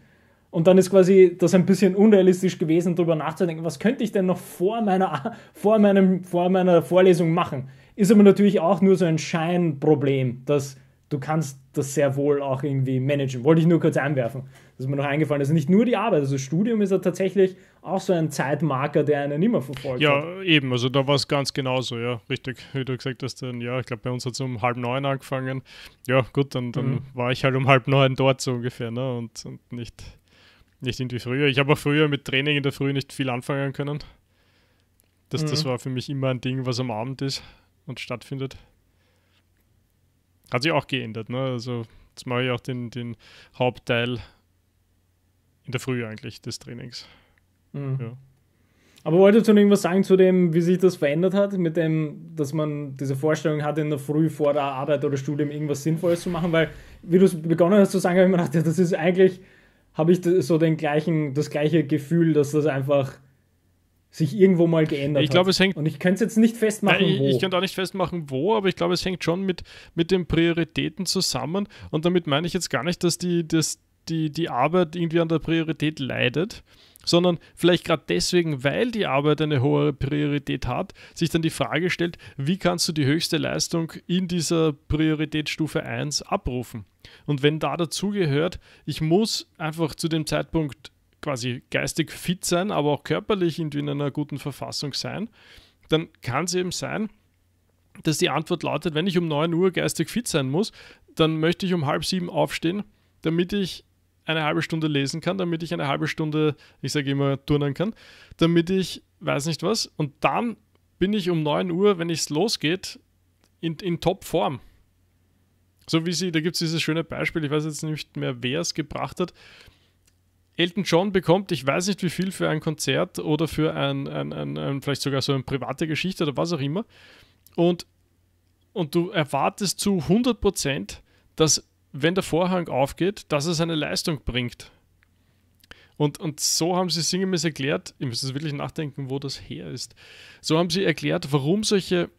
Und dann ist quasi das ein bisschen unrealistisch gewesen, darüber nachzudenken, was könnte ich denn noch vor meiner, vor meinem, vor meiner Vorlesung machen? Ist aber natürlich auch nur so ein Scheinproblem, dass du kannst das sehr wohl auch irgendwie managen. Wollte ich nur kurz einwerfen. Das ist mir noch eingefallen. Also nicht nur die Arbeit, also das Studium ist ja tatsächlich auch so ein Zeitmarker, der einen immer verfolgt. Ja, hat. Eben, also da war es ganz genauso, ja, richtig, wie du gesagt hast, dann, ja, ich glaube, bei uns hat es um halb neun angefangen. Ja, gut, dann, dann mhm. war ich halt um halb neun dort so ungefähr, ne, und, und nicht, nicht irgendwie früher. Ich habe auch früher mit Training in der Früh nicht viel anfangen können. Das, mhm. das war für mich immer ein Ding, was am Abend ist und stattfindet. Hat sich auch geändert, ne, also jetzt mache ich auch den, den Hauptteil in der Früh eigentlich des Trainings. Mhm. Ja. Aber wolltest du noch irgendwas sagen zu dem, wie sich das verändert hat, mit dem, dass man diese Vorstellung hat, in der Früh vor der Arbeit oder Studium irgendwas Sinnvolles zu machen? Weil, wie du es begonnen hast zu sagen, habe ich mir gedacht, ja, das ist eigentlich, habe ich so den gleichen, das gleiche Gefühl, dass das einfach sich irgendwo mal geändert ich glaub, hat. Es hängt, und ich könnte es jetzt nicht festmachen, nein, ich, wo. Ich könnte auch nicht festmachen, wo, aber ich glaube, es hängt schon mit, mit den Prioritäten zusammen. Und damit meine ich jetzt gar nicht, dass die das Die, die Arbeit irgendwie an der Priorität leidet, sondern vielleicht gerade deswegen, weil die Arbeit eine hohe Priorität hat, sich dann die Frage stellt, wie kannst du die höchste Leistung in dieser Prioritätsstufe eins abrufen? Und wenn da dazu gehört, ich muss einfach zu dem Zeitpunkt quasi geistig fit sein, aber auch körperlich irgendwie in einer guten Verfassung sein, dann kann es eben sein, dass die Antwort lautet, wenn ich um neun Uhr geistig fit sein muss, dann möchte ich um halb sieben aufstehen, damit ich eine halbe Stunde lesen kann, damit ich eine halbe Stunde, ich sage immer, turnen kann, damit ich, weiß nicht was, und dann bin ich um neun Uhr, wenn es losgeht, in, in Top-Form. So wie sie, da gibt es dieses schöne Beispiel, ich weiß jetzt nicht mehr, wer es gebracht hat. Elton John bekommt, ich weiß nicht wie viel, für ein Konzert oder für ein, ein, ein, ein vielleicht sogar so eine private Geschichte oder was auch immer. Und, und du erwartest zu hundert Prozent, dass, wenn der Vorhang aufgeht, dass es eine Leistung bringt. Und, und so haben sie sinngemäß erklärt, ich muss jetzt wirklich nachdenken, wo das her ist, so haben sie erklärt, warum solche,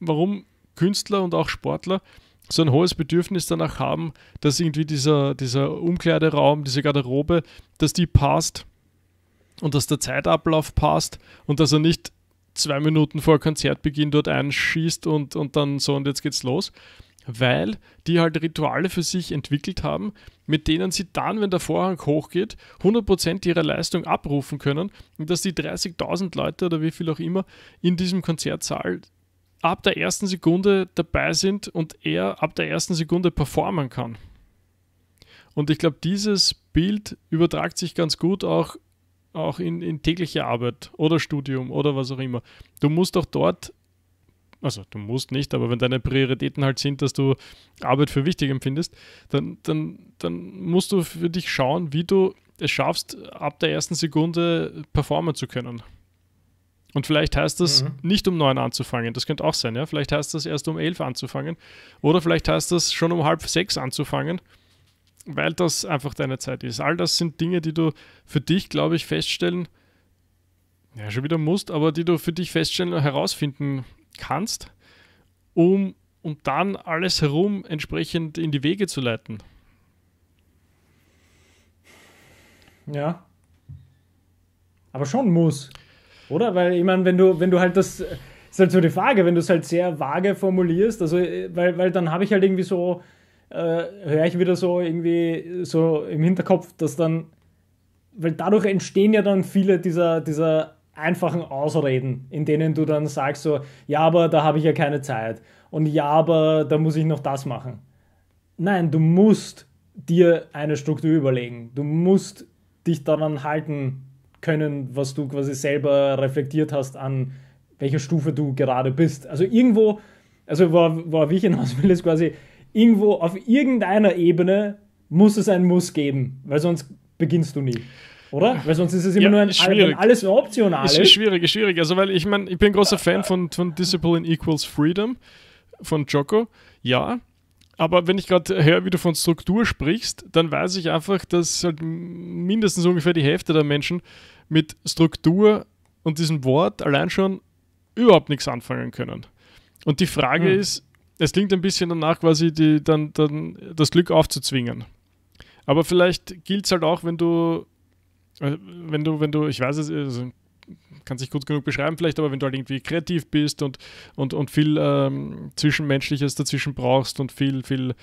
warum Künstler und auch Sportler so ein hohes Bedürfnis danach haben, dass irgendwie dieser, dieser Umkleideraum, diese Garderobe, dass die passt und dass der Zeitablauf passt und dass er nicht zwei Minuten vor Konzertbeginn dort einschießt und, und dann so und jetzt geht's los, weil die halt Rituale für sich entwickelt haben, mit denen sie dann, wenn der Vorhang hochgeht, hundert Prozent ihrer Leistung abrufen können und dass die dreißigtausend Leute oder wie viel auch immer in diesem Konzertsaal ab der ersten Sekunde dabei sind und er ab der ersten Sekunde performen kann. Und ich glaube, dieses Bild übertragt sich ganz gut auch, auch in, in tägliche Arbeit oder Studium oder was auch immer. Du musst auch dort, also du musst nicht, aber wenn deine Prioritäten halt sind, dass du Arbeit für wichtig empfindest, dann, dann, dann musst du für dich schauen, wie du es schaffst, ab der ersten Sekunde performen zu können. Und vielleicht heißt das, mhm. nicht um neun anzufangen, das könnte auch sein, ja. Vielleicht heißt das erst um elf anzufangen oder vielleicht heißt das schon um halb sechs anzufangen, weil das einfach deine Zeit ist. All das sind Dinge, die du für dich, glaube ich, feststellen, ja schon wieder musst, aber die du für dich feststellen und herausfinden kannst, um, um dann alles herum entsprechend in die Wege zu leiten. Ja, aber schon muss. Oder? Weil ich meine, wenn du, wenn du halt das, ist halt so die Frage, wenn du es halt sehr vage formulierst, also weil, weil dann habe ich halt irgendwie so, äh, höre ich wieder so irgendwie so im Hinterkopf, dass dann, weil dadurch entstehen ja dann viele dieser, dieser einfachen Ausreden, in denen du dann sagst so, ja, aber da habe ich ja keine Zeit und ja, aber da muss ich noch das machen. Nein, du musst dir eine Struktur überlegen, du musst dich daran halten können, was du quasi selber reflektiert hast, an welcher Stufe du gerade bist. Also irgendwo, also worauf ich hinaus will, ist quasi, irgendwo auf irgendeiner Ebene muss es ein Muss geben, weil sonst beginnst du nie. Oder? Weil sonst ist es immer ja, nur ein, ein alles nur optional. Ist, ist schwierig, ist schwierig. Also weil ich meine, ich bin ein großer Fan von, von Discipline Equals Freedom, von Jocko, ja. Aber wenn ich gerade höre, wie du von Struktur sprichst, dann weiß ich einfach, dass halt mindestens ungefähr die Hälfte der Menschen mit Struktur und diesem Wort allein schon überhaupt nichts anfangen können. Und die Frage mhm. ist, es klingt ein bisschen danach quasi die, dann, dann das Glück aufzuzwingen. Aber vielleicht gilt es halt auch, wenn du, wenn du, wenn du, ich weiß es, also, kann sich gut genug beschreiben vielleicht, aber wenn du halt irgendwie kreativ bist und, und, und viel ähm, Zwischenmenschliches dazwischen brauchst und viel, viel,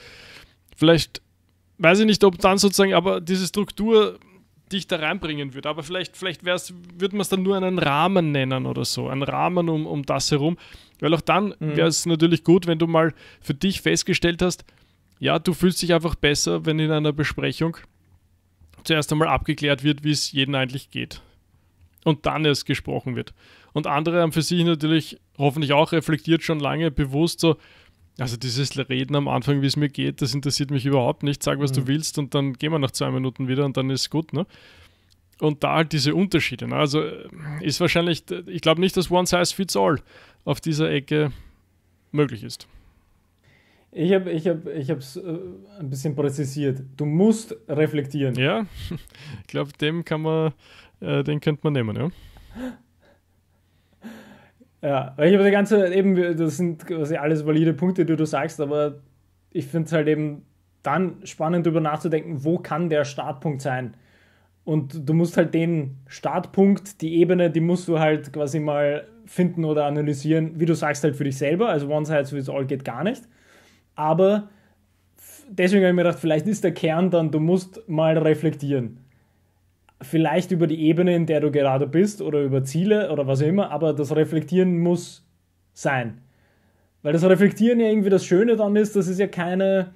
vielleicht, weiß ich nicht, ob dann sozusagen, aber diese Struktur dich da reinbringen würde, aber vielleicht, vielleicht wär's, würde man es dann nur einen Rahmen nennen oder so, einen Rahmen um, um das herum, weil auch dann mhm. wäre es natürlich gut, wenn du mal für dich festgestellt hast, ja, du fühlst dich einfach besser, wenn in einer Besprechung zuerst einmal abgeklärt wird, wie es jedem eigentlich geht. Und dann erst gesprochen wird. Und andere haben für sich natürlich hoffentlich auch reflektiert schon lange bewusst so, also dieses Reden am Anfang, wie es mir geht, das interessiert mich überhaupt nicht, sag, was mhm. du willst und dann gehen wir nach zwei Minuten wieder und dann ist gut, ne? Und da halt diese Unterschiede, ne? Also ist wahrscheinlich, ich glaube nicht, dass one size fits all auf dieser Ecke möglich ist. Ich habe ich hab, ich hab's, äh, ein bisschen präzisiert. Du musst reflektieren. Ja, ich glaube, dem kann man äh, den könnte man nehmen, ja. Ja, weil ich habe die ganze, eben, das sind quasi alles valide Punkte, die du sagst, aber ich finde es halt eben dann spannend, darüber nachzudenken, wo kann der Startpunkt sein? Und du musst halt den Startpunkt, die Ebene, die musst du halt quasi mal finden oder analysieren, wie du sagst, halt für dich selber. Also one size fits all geht gar nicht. Aber deswegen habe ich mir gedacht, vielleicht ist der Kern dann, du musst mal reflektieren. vielleicht über die Ebene, in der du gerade bist, oder über Ziele oder was auch immer, aber das Reflektieren muss sein. Weil das Reflektieren ja irgendwie das Schöne dann ist, das ist ja keine,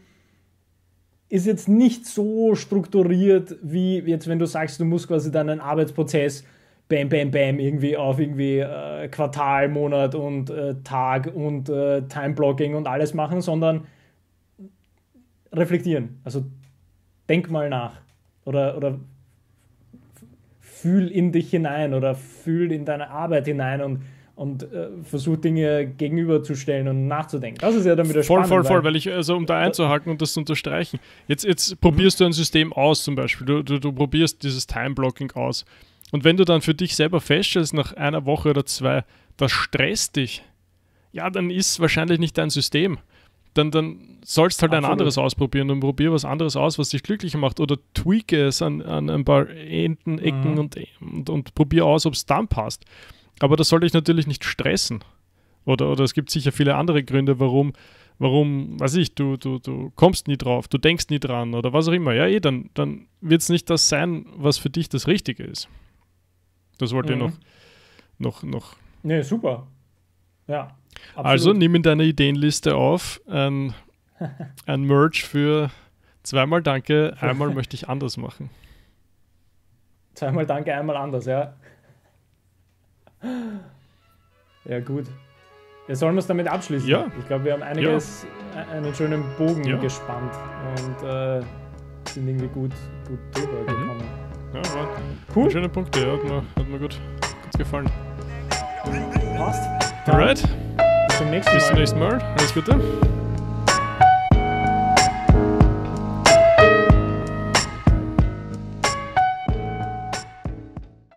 ist jetzt nicht so strukturiert, wie jetzt, wenn du sagst, du musst quasi deinen Arbeitsprozess bam, bam, bam, irgendwie auf irgendwie äh, Quartal, Monat und äh, Tag und äh, Time-Blocking und alles machen, sondern reflektieren. Also denk mal nach oder, oder fühl in dich hinein oder fühl in deine Arbeit hinein und und äh, versucht, Dinge gegenüberzustellen und nachzudenken. Das ist ja dann wieder voll, spannend. Voll, voll, voll, weil ich, also um da einzuhaken und das zu unterstreichen, jetzt, jetzt probierst mhm. du ein System aus zum Beispiel, du, du, du probierst dieses Time-Blocking aus und wenn du dann für dich selber feststellst, nach einer Woche oder zwei, das stresst dich, ja, dann ist wahrscheinlich nicht dein System. Dann, dann sollst halt Absolut. ein anderes ausprobieren und probier was anderes aus, was dich glücklicher macht oder tweake es an, an ein paar Enden, Ecken mhm. und, und, und probier aus, ob es dann passt. Aber das soll dich natürlich nicht stressen. Oder, oder es gibt sicher viele andere Gründe, warum, warum, weiß ich, du, du, du kommst nie drauf, du denkst nie dran oder was auch immer. Ja, eh, dann, dann wird es nicht das sein, was für dich das Richtige ist. Das wollte mhm. ich noch, noch, noch. Nee, super. Ja. Absolut. Also nimm in deine Ideenliste auf ein, ein Merch für zweimal Danke, einmal möchte ich anders machen. Zweimal Danke, einmal anders, ja. Ja, gut. Ja, sollen wir es damit abschließen? Ja. Ich glaube, wir haben einiges, ja. einen schönen Bogen ja. gespannt und äh, sind irgendwie gut, gut drüber gekommen. Mhm. Ja, war cool. Schöne Punkte, ja, hat mir, hat mir gut, gut gefallen. Passt. Alright. Bis zum nächsten Mal. Bis zum nächsten Mal. Alles Gute.